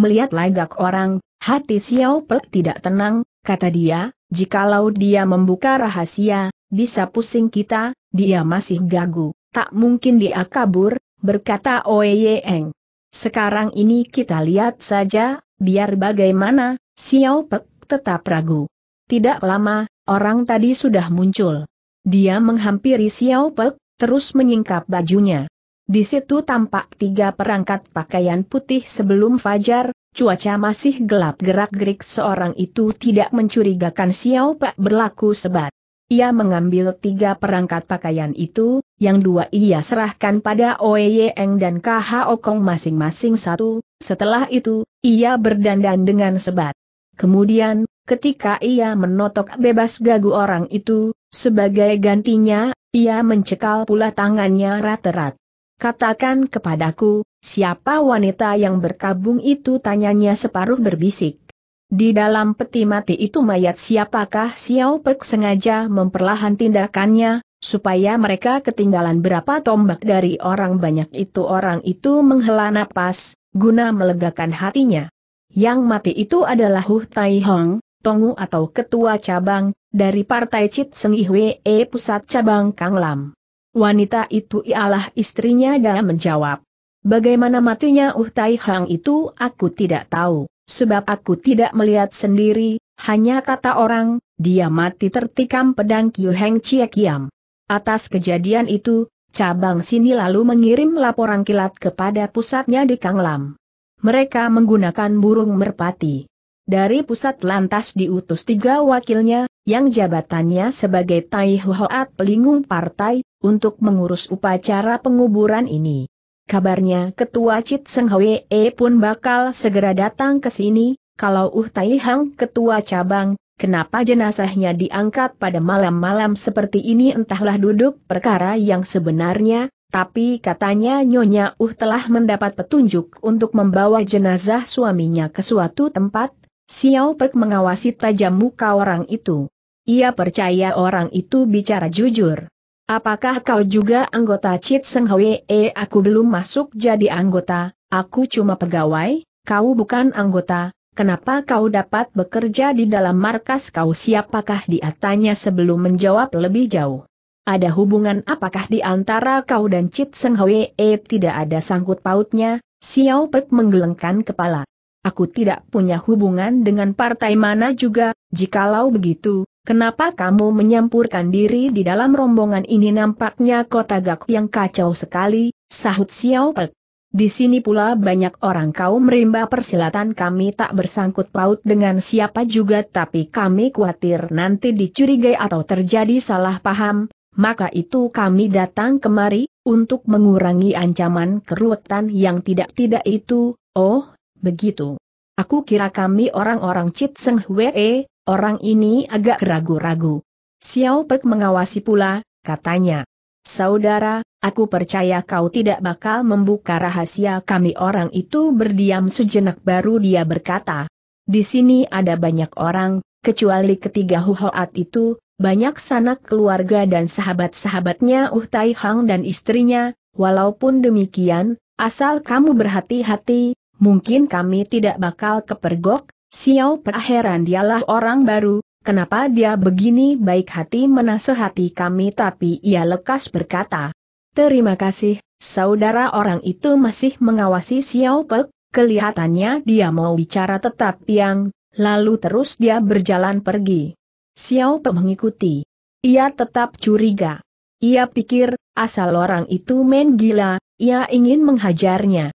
Melihat lagak orang, hati Siau Pek tidak tenang, kata dia, jikalau dia membuka rahasia, bisa pusing kita. Dia masih gagu, tak mungkin dia kabur, berkata Oey Eng. Sekarang ini kita lihat saja, biar bagaimana. Siau Pek tetap ragu. Tidak lama, orang tadi sudah muncul. Dia menghampiri Siau Pek, terus menyingkap bajunya. Di situ tampak tiga perangkat pakaian putih sebelum fajar, cuaca masih gelap gerak-gerik. Seorang itu tidak mencurigakan. Siau Pek berlaku sebat. Ia mengambil tiga perangkat pakaian itu, yang dua ia serahkan pada Oey Eng dan K.H. Okong masing-masing satu. Setelah itu, ia berdandan dengan sebat. Kemudian, ketika ia menotok bebas gagu orang itu, sebagai gantinya, ia mencekal pula tangannya rat-rat. "Katakan kepadaku, siapa wanita yang berkabung itu?" tanyanya separuh berbisik. Di dalam peti mati itu mayat siapakah? Siau Pek sengaja memperlahan tindakannya, supaya mereka ketinggalan berapa tombak dari orang banyak itu. Orang itu menghela napas, guna melegakan hatinya. Yang mati itu adalah Hu Tai Hong, Tongu atau ketua cabang, dari partai Cit Seng Hwee pusat cabang Kanglam. "Wanita itu ialah istrinya," dia menjawab. "Bagaimana matinya Hu Tai Hong itu aku tidak tahu. Sebab aku tidak melihat sendiri, hanya kata orang, dia mati tertikam pedang Kiu Heng Chie Kiam." Atas kejadian itu, cabang sini lalu mengirim laporan kilat kepada pusatnya di Kanglam. Mereka menggunakan burung merpati. Dari pusat lantas diutus tiga wakilnya, yang jabatannya sebagai To'ahu Ho'at pelindung partai, untuk mengurus upacara penguburan ini. Kabarnya ketua Cit Seng Hwee pun bakal segera datang ke sini. Kalau Tai Hang ketua cabang, kenapa jenazahnya diangkat pada malam-malam seperti ini? Entahlah duduk perkara yang sebenarnya, tapi katanya Nyonya telah mendapat petunjuk untuk membawa jenazah suaminya ke suatu tempat. Siau Pek mengawasi tajam muka orang itu. Ia percaya orang itu bicara jujur. "Apakah kau juga anggota Cit Seng Hwee?" "Aku belum masuk jadi anggota, aku cuma pegawai." "Kau bukan anggota, kenapa kau dapat bekerja di dalam markas kau?" "Siapakah dia?" tanya sebelum menjawab lebih jauh. "Ada hubungan apakah di antara kau dan Cit Seng Hwee?" "Tidak ada sangkut pautnya," Siau Pek menggelengkan kepala. "Aku tidak punya hubungan dengan partai mana juga. Jikalau begitu, kenapa kamu menyampurkan diri di dalam rombongan ini? Nampaknya kota Gakyang kacau sekali," sahut Siau Pek. "Di sini pula banyak orang. Kau merimba persilatan. Kami tak bersangkut paut dengan siapa juga, tapi kami khawatir nanti dicurigai atau terjadi salah paham. Maka itu kami datang kemari, untuk mengurangi ancaman keruwetan yang tidak-tidak itu." "Oh, begitu. Aku kira kami orang-orang Cit Seng Hwee." Orang ini agak ragu-ragu. Siau Pek mengawasi pula, katanya, "Saudara, aku percaya kau tidak bakal membuka rahasia kami." Orang itu berdiam sejenak baru dia berkata, "Di sini ada banyak orang, kecuali ketiga Hoat itu, banyak sanak keluarga dan sahabat-sahabatnya Tai Hang dan istrinya. Walaupun demikian, asal kamu berhati-hati, mungkin kami tidak bakal kepergok." Siau Pek heran, dialah orang baru, kenapa dia begini baik hati menasehati kami? Tapi ia lekas berkata, "Terima kasih, saudara." Orang itu masih mengawasi Siau Pek, kelihatannya dia mau bicara tetap yang, lalu terus dia berjalan pergi. Siau Pek mengikuti. Ia tetap curiga. Ia pikir, asal orang itu main gila, ia ingin menghajarnya.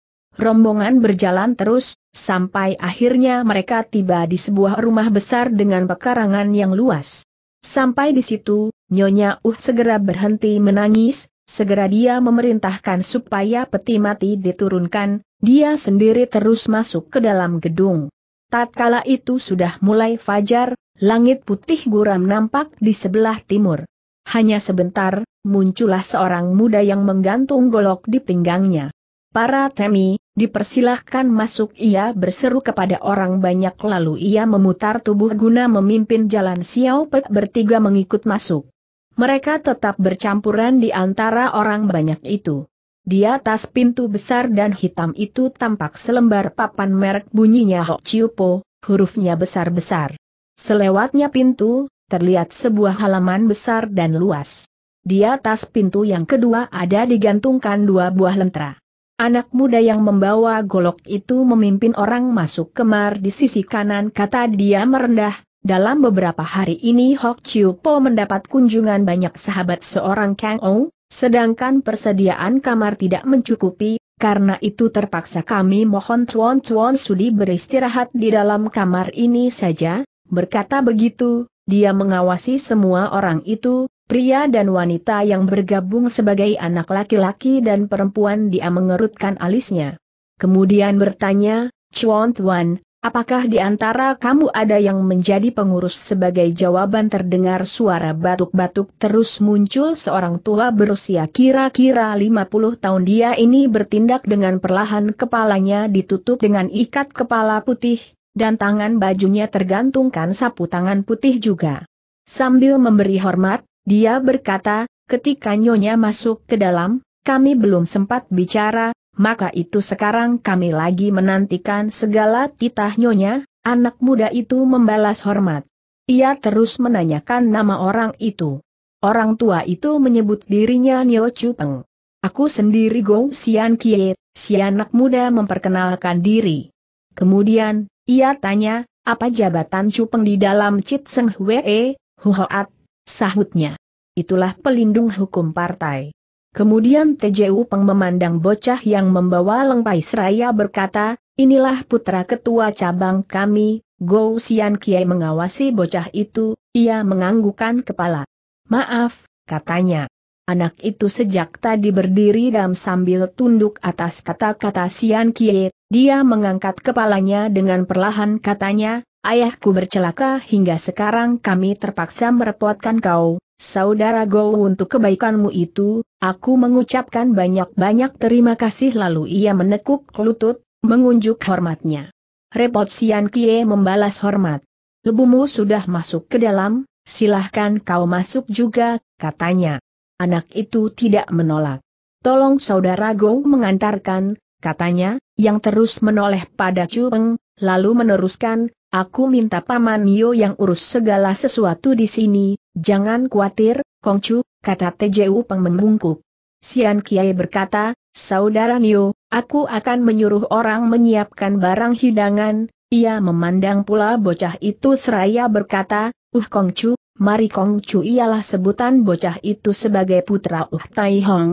Rombongan berjalan terus, sampai akhirnya mereka tiba di sebuah rumah besar dengan pekarangan yang luas. Sampai di situ, Nyonya segera berhenti menangis. Segera dia memerintahkan supaya peti mati diturunkan, dia sendiri terus masuk ke dalam gedung. Tatkala itu sudah mulai fajar, langit putih guram nampak di sebelah timur. Hanya sebentar, muncullah seorang muda yang menggantung golok di pinggangnya. "Para temi, dipersilahkan masuk," ia berseru kepada orang banyak, lalu ia memutar tubuh guna memimpin jalan. Siau Pek bertiga mengikut masuk. Mereka tetap bercampuran di antara orang banyak itu. Di atas pintu besar dan hitam itu tampak selembar papan merek, bunyinya Hok Chiu Po, hurufnya besar-besar. Selewatnya pintu, terlihat sebuah halaman besar dan luas. Di atas pintu yang kedua ada digantungkan dua buah lentera. Anak muda yang membawa golok itu memimpin orang masuk kamar di sisi kanan, kata dia merendah, Dalam beberapa hari ini Hok Chiu Po mendapat kunjungan banyak sahabat seorang Kang-O, sedangkan persediaan kamar tidak mencukupi, karena itu terpaksa kami mohon Tuan-Tuan Sudi beristirahat di dalam kamar ini saja. Berkata begitu, dia mengawasi semua orang itu, pria dan wanita yang bergabung sebagai anak laki-laki dan perempuan. Dia mengerutkan alisnya. Kemudian bertanya, Tuan-Tuan, apakah di antara kamu ada yang menjadi pengurus? Sebagai jawaban terdengar suara batuk-batuk, terus muncul seorang tua berusia kira-kira 50 tahun. Dia ini bertindak dengan perlahan, kepalanya ditutup dengan ikat kepala putih, dan tangan bajunya tergantungkan sapu tangan putih juga. Sambil memberi hormat, dia berkata, ketika Nyonya masuk ke dalam, kami belum sempat bicara. Maka itu sekarang kami lagi menantikan segala titah Nyonya. Anak muda itu membalas hormat. Ia terus menanyakan nama orang itu. Orang tua itu menyebut dirinya Nio Cu Peng. Aku sendiri Gong Xian Kie, si anak muda memperkenalkan diri. Kemudian, ia tanya, apa jabatan Cu Peng di dalam Cit Seng Hwee, Hu Ho'at, sahutnya. Itulah pelindung hukum partai. Kemudian Tju Peng memandang bocah yang membawa lengpai seraya berkata, inilah putra ketua cabang kami. Go Xian Kiai mengawasi bocah itu, ia menganggukkan kepala. Maaf, katanya. Anak itu sejak tadi berdiri dan sambil tunduk atas kata-kata Xian Kiai, dia mengangkat kepalanya dengan perlahan, katanya, ayahku bercelaka hingga sekarang kami terpaksa merepotkan kau. Saudara Go, untuk kebaikanmu itu, aku mengucapkan banyak-banyak terima kasih. Lalu ia menekuk lutut, mengunjuk hormatnya. Repot Xian Kie membalas hormat. Lebumu sudah masuk ke dalam, silahkan kau masuk juga, katanya. Anak itu tidak menolak. Tolong saudara Go mengantarkan, katanya, yang terus menoleh pada Cu Peng, lalu meneruskan, aku minta Paman Nio yang urus segala sesuatu di sini. Jangan khawatir, Kongcu, kata Tju Peng membungkuk. Xian Kiai berkata, saudara Nio, aku akan menyuruh orang menyiapkan barang hidangan. Ia memandang pula bocah itu seraya berkata, Kongcu, mari Kongcu. Ialah sebutan bocah itu sebagai putra Tai Hong.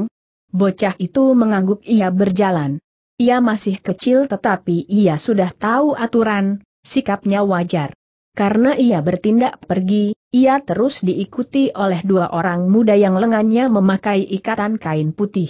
Bocah itu mengangguk. Ia berjalan. Ia masih kecil tetapi ia sudah tahu aturan. Sikapnya wajar. Karena ia bertindak pergi, ia terus diikuti oleh dua orang muda yang lengannya memakai ikatan kain putih.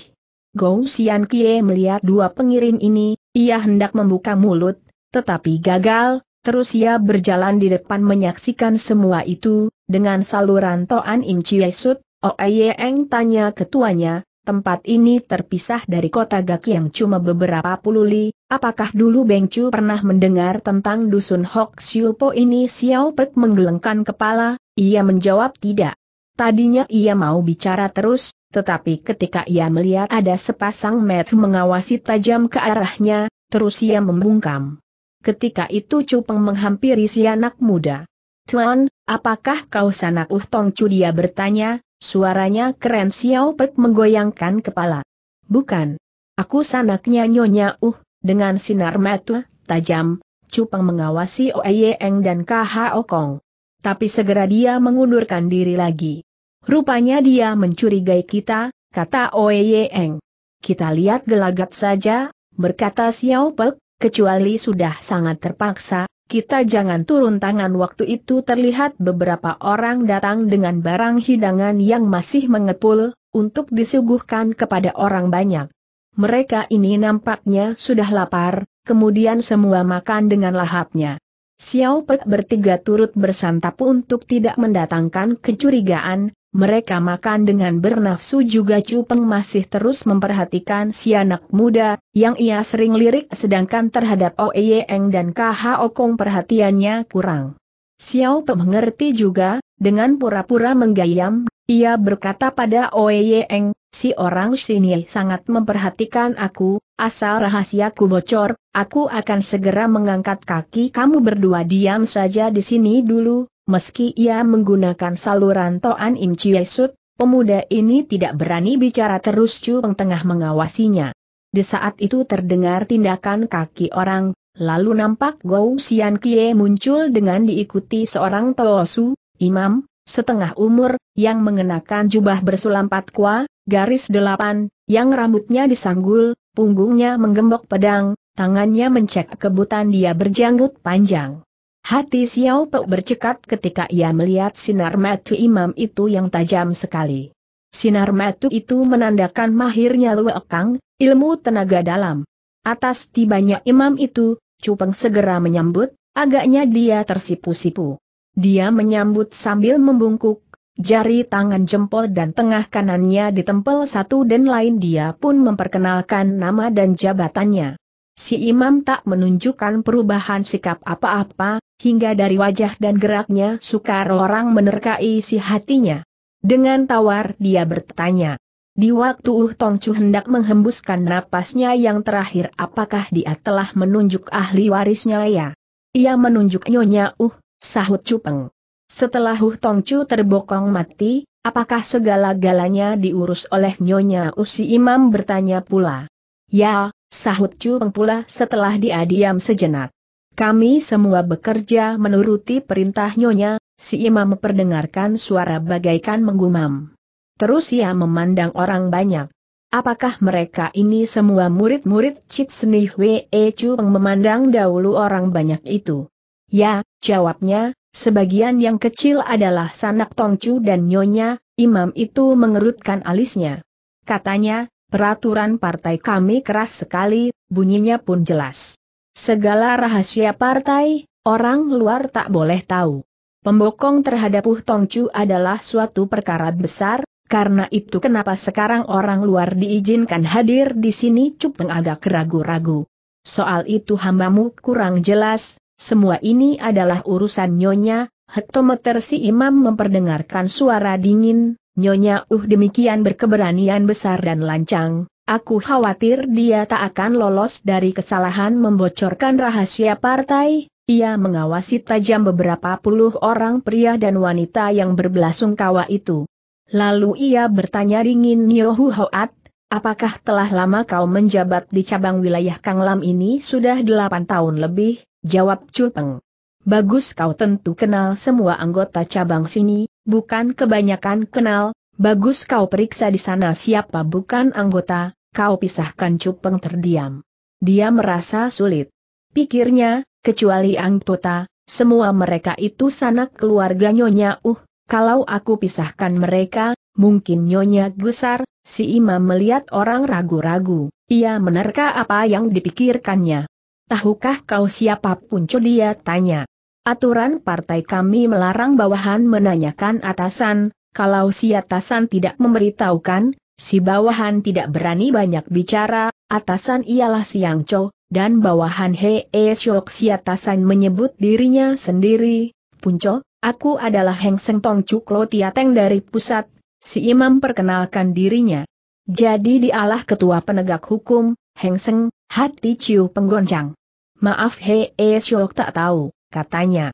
Go Xian Kie melihat dua pengiring ini, ia hendak membuka mulut, tetapi gagal, terus ia berjalan di depan menyaksikan semua itu, dengan saluran Toan Im Chie-sut. Oey Eng tanya ketuanya, tempat ini terpisah dari kota Gakyang cuma beberapa puluh li. Apakah dulu Beng Chu pernah mendengar tentang dusun Hok Chiu Po ini? Siau Pek menggelengkan kepala, ia menjawab tidak. Tadinya ia mau bicara terus, tetapi ketika ia melihat ada sepasang mata mengawasi tajam ke arahnya, terus ia membungkam. Ketika itu Cu Peng menghampiri si anak muda. Tuan, apakah kau sanak Tong Chu? Dia bertanya. Suaranya keren. Siau Pek menggoyangkan kepala. Bukan. Aku sanaknya Nyonya. Dengan sinar mata tajam, Cu Peng mengawasi Oey Eng dan K.H. Okong. Tapi segera dia mengundurkan diri lagi. Rupanya dia mencurigai kita, kata Oey Eng. Kita lihat gelagat saja, berkata Siau Pek, kecuali sudah sangat terpaksa. Kita jangan turun tangan. Waktu itu terlihat beberapa orang datang dengan barang hidangan yang masih mengepul, untuk disuguhkan kepada orang banyak. Mereka ini nampaknya sudah lapar, kemudian semua makan dengan lahapnya. Siau Pek bertiga turut bersantap untuk tidak mendatangkan kecurigaan, mereka makan dengan bernafsu juga. Cu Peng masih terus memperhatikan si anak muda, yang ia sering lirik, sedangkan terhadap Oey Eng dan K.H. Okong perhatiannya kurang. Siau Pek mengerti juga, dengan pura-pura menggayam, ia berkata pada Oey Eng, si orang sini sangat memperhatikan aku, asal rahasiaku bocor, aku akan segera mengangkat kaki. Kamu berdua diam saja di sini dulu. Meski ia menggunakan saluran Toan Im Chie-sut, pemuda ini tidak berani bicara terus. Cu Peng tengah mengawasinya. Di saat itu terdengar tindakan kaki orang, Lalu nampak Gou Sian Kie muncul dengan diikuti seorang Tosu, imam, setengah umur, yang mengenakan jubah bersulam patqua, garis 8, yang rambutnya disanggul, punggungnya menggembok pedang, tangannya mencek kebutan dia berjanggut panjang. Hati Siau Pek bercekat ketika ia melihat sinar mata imam itu yang tajam sekali. Sinar mata itu menandakan mahirnya Oey Eng, ilmu tenaga dalam. Atas tibanya imam itu, Cu Peng segera menyambut, agaknya dia tersipu-sipu. Dia menyambut sambil membungkuk, jari tangan jempol dan tengah kanannya ditempel satu dan lain. Dia pun memperkenalkan nama dan jabatannya. Si imam tak menunjukkan perubahan sikap apa-apa, hingga dari wajah dan geraknya sukar orang menerkai si hatinya. Dengan tawar dia bertanya. Di waktu Tongcu hendak menghembuskan napasnya yang terakhir, apakah dia telah menunjuk ahli warisnya ya? Ia menunjuk nyonya sahut Cu Peng. Setelah Tongcu terbokong mati, apakah segala-galanya diurus oleh nyonya si imam bertanya pula. Ya, sahut Cu Peng pula setelah dia diam sejenak. Kami semua bekerja menuruti perintah nyonya, si imam memperdengarkan suara bagaikan menggumam. Terus ia memandang orang banyak. Apakah mereka ini semua murid-murid Cit Seng Hwee? Cu Peng memandang dahulu orang banyak itu. Ya, jawabnya, sebagian yang kecil adalah sanak Tongcu dan nyonya. Imam itu mengerutkan alisnya. Katanya, peraturan partai kami keras sekali, bunyinya pun jelas. Segala rahasia partai, orang luar tak boleh tahu. Pembokong terhadap Tongcu adalah suatu perkara besar, karena itu kenapa sekarang orang luar diizinkan hadir di sini? Cu Peng agak ragu-ragu. Soal itu hambamu kurang jelas, semua ini adalah urusan nyonya. Hektometer si imam memperdengarkan suara dingin. Nyonya demikian berkeberanian besar dan lancang, aku khawatir dia tak akan lolos dari kesalahan membocorkan rahasia partai. Ia mengawasi tajam beberapa puluh orang pria dan wanita yang berbelasungkawa itu. Lalu ia bertanya dingin, To'ahu Ho'at, apakah telah lama kau menjabat di cabang wilayah Kanglam ini? Sudah 8 tahun lebih, jawab Cu Peng. Bagus, kau tentu kenal semua anggota cabang sini, bukan kebanyakan kenal. Bagus kau periksa di sana siapa bukan anggota, kau pisahkan. Cu Peng terdiam. Dia merasa sulit. Pikirnya, kecuali anggota, semua mereka itu sanak keluarga nyonya. Kalau aku pisahkan mereka, mungkin nyonya gusar. Si imam melihat orang ragu-ragu, ia menerka apa yang dipikirkannya. Tahukah kau siapa punco? Dia tanya. Aturan partai kami melarang bawahan menanyakan atasan, kalau si atasan tidak memberitahukan, si bawahan tidak berani banyak bicara. Atasan ialah Siang Choh, dan bawahan Syok. Si atasan menyebut dirinya sendiri, punco, aku adalah Hengseng Tongcu Klo Tiateng dari pusat. Si imam perkenalkan dirinya. Jadi dialah ketua penegak hukum, Hengseng. Hati Ciu penggoncang. Maaf Syok tak tahu, katanya.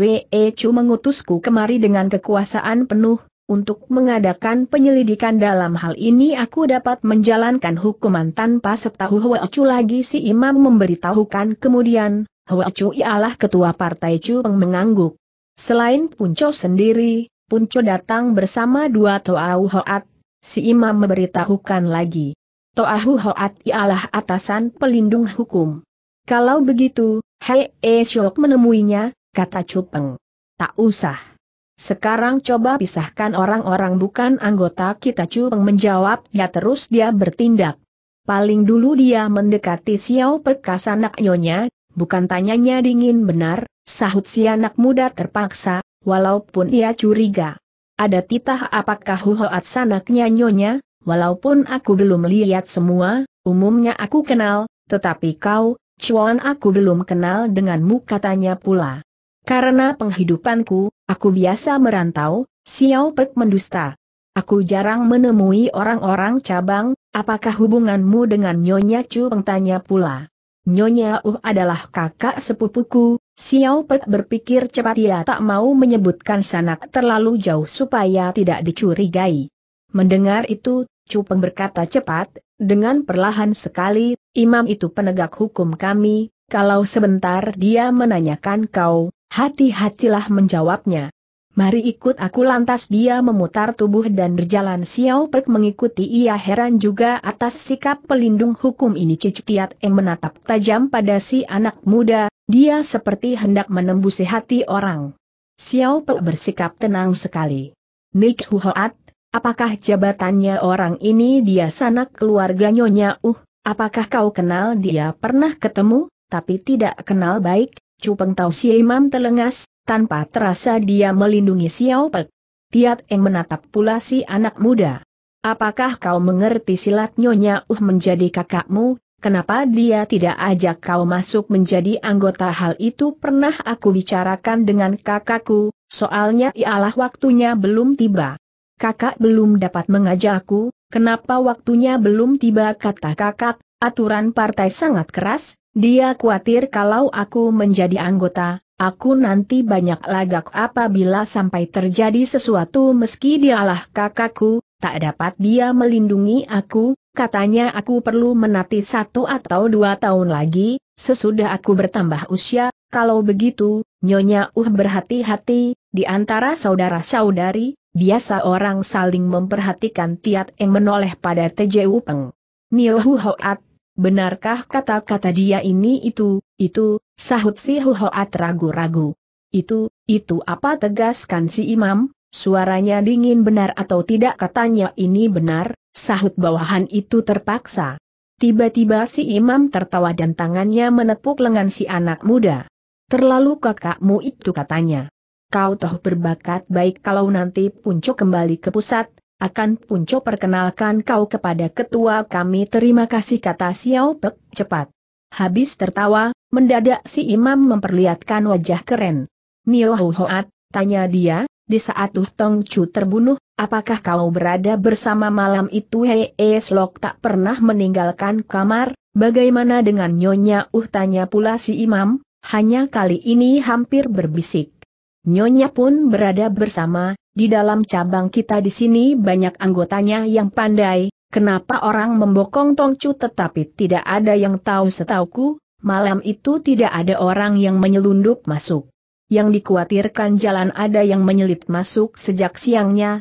We Chu mengutusku kemari dengan kekuasaan penuh, untuk mengadakan penyelidikan dalam hal ini. Aku dapat menjalankan hukuman tanpa setahu We Chu lagi, si imam memberitahukan kemudian. We Chu ialah ketua partai. Cu Peng mengangguk. Selain punco sendiri, punco datang bersama 2 To'ahu Ho'at, si imam memberitahukan lagi. To'ahu Ho'at ialah atasan pelindung hukum. Kalau begitu, Syok menemuinya, kata Cu Peng. Tak usah. Sekarang coba pisahkan orang-orang bukan anggota kita. Cu Peng menjawab, ya. Terus dia bertindak. Paling dulu dia mendekati Siau Pek, sanak nyonya. Bukan, tanyanya dingin. Benar, sahut si anak muda terpaksa, walaupun ia curiga. Ada titah apakah Hoat sanaknya nyonya? Walaupun aku belum lihat semua, umumnya aku kenal, tetapi kau, Chuan, aku belum kenal denganmu, katanya pula. Karena penghidupanku, aku biasa merantau. Siau Pek mendusta. Aku jarang menemui orang-orang cabang. Apakah hubunganmu dengan nyonya? Cu Peng tanya pula. Nyonya adalah kakak sepupuku. Siau Pek berpikir cepat, ia tak mau menyebutkan sanak terlalu jauh supaya tidak dicurigai. Mendengar itu, Cu Peng berkata cepat, dengan perlahan sekali, imam itu penegak hukum kami, Kalau sebentar dia menanyakan kau, hati-hatilah menjawabnya. Mari ikut aku. Lantas dia memutar tubuh dan berjalan. Siau Pek mengikuti. Ia heran juga atas sikap pelindung hukum ini. Ciu Tiat Eng menatap tajam pada si anak muda, dia seperti hendak menembusi hati orang. Siau Pek bersikap tenang sekali. Nik Hu Hoat, apakah jabatannya orang ini? Dia sanak keluarga Nyonya apakah kau kenal dia? Pernah ketemu, tapi tidak kenal baik. Cu Peng Tau Si Imam telengas, tanpa terasa dia melindungi Siau Pek. Tiat Eng menatap pula si anak muda. Apakah kau mengerti silat Nyonya menjadi kakakmu? Kenapa dia tidak ajak kau masuk menjadi anggota? Hal itu pernah aku bicarakan dengan kakakku, soalnya ialah waktunya belum tiba. Kakak belum dapat mengajakku. Kenapa waktunya belum tiba? Kata kakak, aturan partai sangat keras. Dia khawatir kalau aku menjadi anggota, aku nanti banyak lagak apabila sampai terjadi sesuatu. Meski dialah kakakku, tak dapat dia melindungi aku. Katanya aku perlu menanti 1 atau 2 tahun lagi, sesudah aku bertambah usia. Kalau begitu, Nyonya berhati-hati, di antara saudara-saudari, biasa orang saling memperhatikan. Tiat Eng menoleh pada Tju Peng. Nio Hu Hoat, benarkah kata-kata dia ini? Itu, sahut si Hu Hoat ragu-ragu. Itu apa? Tegaskan si imam, suaranya dingin. Benar atau tidak? Katanya ini benar, sahut bawahan itu terpaksa. Tiba-tiba si imam tertawa dan tangannya menepuk lengan si anak muda. Terlalu kakakmu itu, katanya. Kau toh berbakat baik. Kalau nanti punco kembali ke pusat, akan punco perkenalkan kau kepada ketua kami. Terima kasih, kata Siau Pek cepat. Habis tertawa, mendadak si imam memperlihatkan wajah keren. Nio Hu Hoat, tanya dia, di saat Tong Chu terbunuh, apakah kau berada bersama malam itu? Hei Slok tak pernah meninggalkan kamar. Bagaimana dengan Nyonya? Tanya pula si imam, hanya kali ini hampir berbisik. Nyonya pun berada bersama. Di dalam cabang kita di sini banyak anggotanya yang pandai. Kenapa orang membokong Tongcu tetapi tidak ada yang tahu? Setauku, malam itu tidak ada orang yang menyelundup masuk. Yang dikhawatirkan jalan ada yang menyelip masuk sejak siangnya.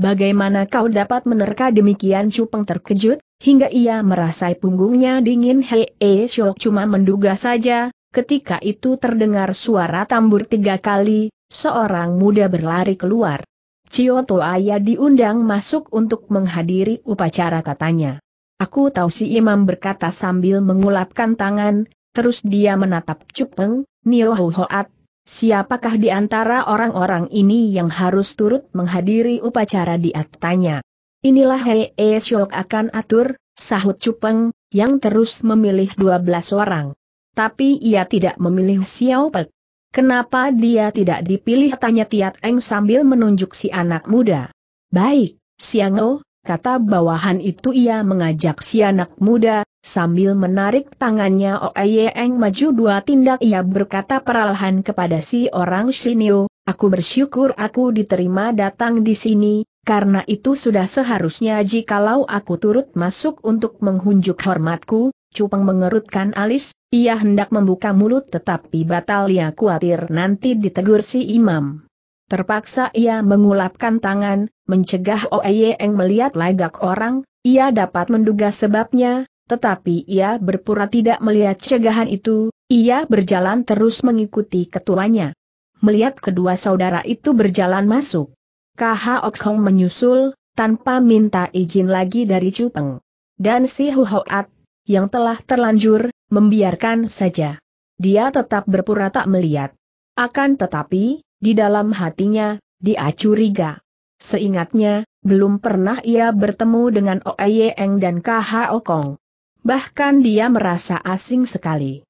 Bagaimana kau dapat menerka demikian? Cu Peng terkejut, hingga ia merasai punggungnya dingin. Hei Syok cuma menduga saja. Ketika itu terdengar suara tambur 3 kali. Seorang muda berlari keluar. Cio Toaya diundang masuk untuk menghadiri upacara, katanya. Aku tahu, si imam berkata sambil mengulapkan tangan. Terus dia menatap Cu Peng, Nio Hu Hoat. Siapakah di antara orang-orang ini yang harus turut menghadiri upacara? Dia tanya. Inilah Hei Syok akan atur, sahut Cu Peng, yang terus memilih 12 orang. Tapi ia tidak memilih Siau Pek. Kenapa dia tidak dipilih? Tanya Tiat Eng sambil menunjuk si anak muda. Baik, Siang Gau, kata bawahan itu. Ia mengajak si anak muda, sambil menarik tangannya. Oey Eng maju 2 tindak. Ia berkata perlahan kepada si orang Shinio, aku bersyukur aku diterima datang di sini, karena itu sudah seharusnya jikalau aku turut masuk untuk menghunjuk hormatku. Cu Peng mengerutkan alis, ia hendak membuka mulut tetapi batal. Ia khawatir nanti ditegur si imam. Terpaksa ia mengulapkan tangan, mencegah Oey Eng melihat lagak orang. Ia dapat menduga sebabnya, tetapi ia berpura tidak melihat cegahan itu. Ia berjalan terus mengikuti ketuanya. Melihat kedua saudara itu berjalan masuk, K.H. Okong menyusul, tanpa minta izin lagi dari Cu Peng. Dan si Hu Hoat, yang telah terlanjur, membiarkan saja. Dia tetap berpura tak melihat. Akan tetapi, di dalam hatinya, dia curiga. Seingatnya, belum pernah ia bertemu dengan Oey Eng dan K.H. Okong. Bahkan dia merasa asing sekali.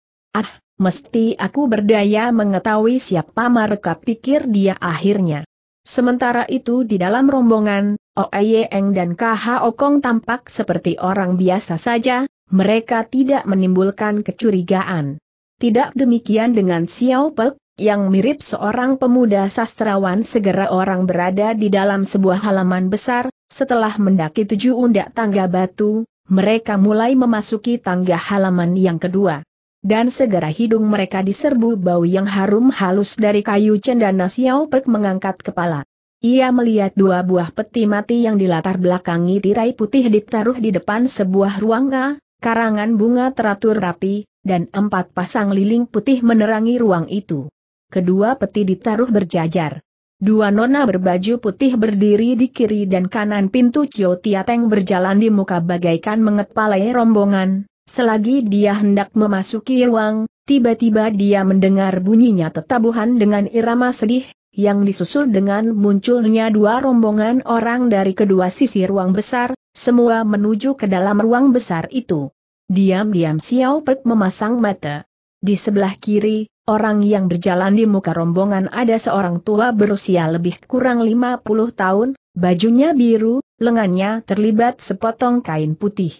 Mesti aku berdaya mengetahui siapa mereka, pikir dia akhirnya. Sementara itu di dalam rombongan, Oey Eng dan K.H. Okong tampak seperti orang biasa saja. Mereka tidak menimbulkan kecurigaan. Tidak demikian dengan Siau Pek, yang mirip seorang pemuda sastrawan. Segera orang berada di dalam sebuah halaman besar. Setelah mendaki 7 undak tangga batu, mereka mulai memasuki tangga halaman yang kedua. dan segera hidung mereka diserbu bau yang harum halus dari kayu cendana. Siau Pek mengangkat kepala. Ia melihat dua buah peti mati yang dilatar belakangi tirai putih ditaruh di depan sebuah ruangan, karangan bunga teratur rapi, dan empat pasang lilin putih menerangi ruang itu. Kedua peti ditaruh berjajar. Dua nona berbaju putih berdiri di kiri dan kanan pintu. Cio Tiateng berjalan di muka bagaikan mengepalai rombongan. Selagi dia hendak memasuki ruang, tiba-tiba dia mendengar bunyinya tetabuhan dengan irama sedih, yang disusul dengan munculnya dua rombongan orang dari kedua sisi ruang besar, semua menuju ke dalam ruang besar itu. Diam-diam Siau Pek memasang mata. Di sebelah kiri, orang yang berjalan di muka rombongan ada seorang tua berusia lebih kurang 50 tahun, bajunya biru, lengannya terlibat sepotong kain putih.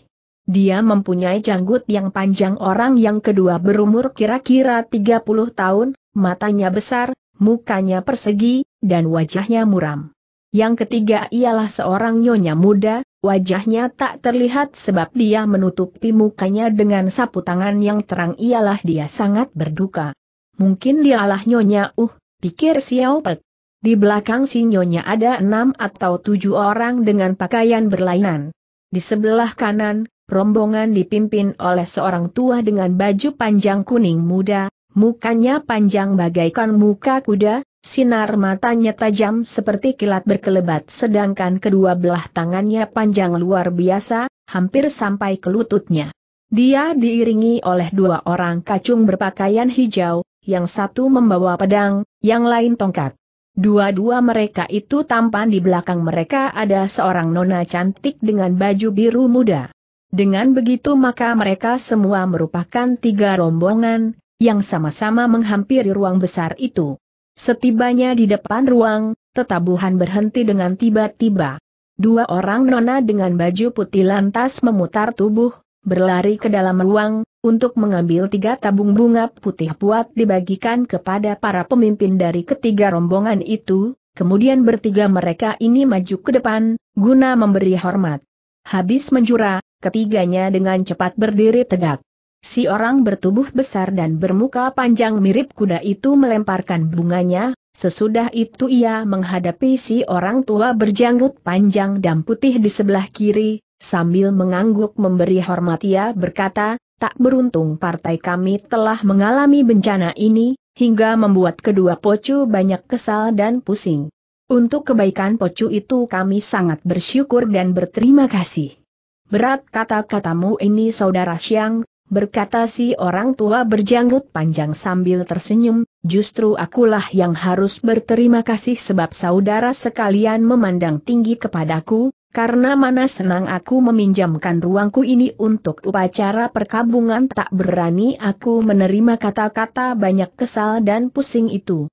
Dia mempunyai janggut yang panjang. Orang yang kedua berumur kira-kira 30 tahun, matanya besar, mukanya persegi, dan wajahnya muram. Yang ketiga ialah seorang nyonya muda, wajahnya tak terlihat sebab dia menutupi mukanya dengan sapu tangan yang terang. Ialah dia sangat berduka. Mungkin dialah Nyonya pikir Siau Pek. Di belakang si Nyonya ada 6 atau 7 orang dengan pakaian berlainan. Di sebelah kanan, rombongan dipimpin oleh seorang tua dengan baju panjang kuning muda, mukanya panjang bagaikan muka kuda, sinar matanya tajam seperti kilat berkelebat, sedangkan kedua belah tangannya panjang luar biasa, hampir sampai ke lututnya. Dia diiringi oleh dua orang kacung berpakaian hijau, yang satu membawa pedang, yang lain tongkat. Dua-dua mereka itu tampan. Di belakang mereka ada seorang nona cantik dengan baju biru muda. Dengan begitu maka mereka semua merupakan 3 rombongan, yang sama-sama menghampiri ruang besar itu. Setibanya di depan ruang, tetabuhan berhenti dengan tiba-tiba. Dua orang nona dengan baju putih lantas memutar tubuh, berlari ke dalam ruang, untuk mengambil 3 tabung bunga putih buat dibagikan kepada para pemimpin dari ketiga rombongan itu, kemudian bertiga mereka ini maju ke depan, guna memberi hormat. Habis menjura, ketiganya dengan cepat berdiri tegak. Si orang bertubuh besar dan bermuka panjang mirip kuda itu melemparkan bunganya, sesudah itu ia menghadapi si orang tua berjanggut panjang dan putih di sebelah kiri, sambil mengangguk memberi hormat ia berkata, "Tak beruntung partai kami telah mengalami bencana ini, hingga membuat kedua pocu banyak kesal dan pusing. Untuk kebaikan pocu itu kami sangat bersyukur dan berterima kasih." "Berat kata-katamu ini saudara Siang," berkata si orang tua berjanggut panjang sambil tersenyum, "justru akulah yang harus berterima kasih sebab saudara sekalian memandang tinggi kepadaku. Karena mana senang aku meminjamkan ruangku ini untuk upacara perkabungan." "Tak berani aku menerima kata-kata banyak kesal dan pusing itu.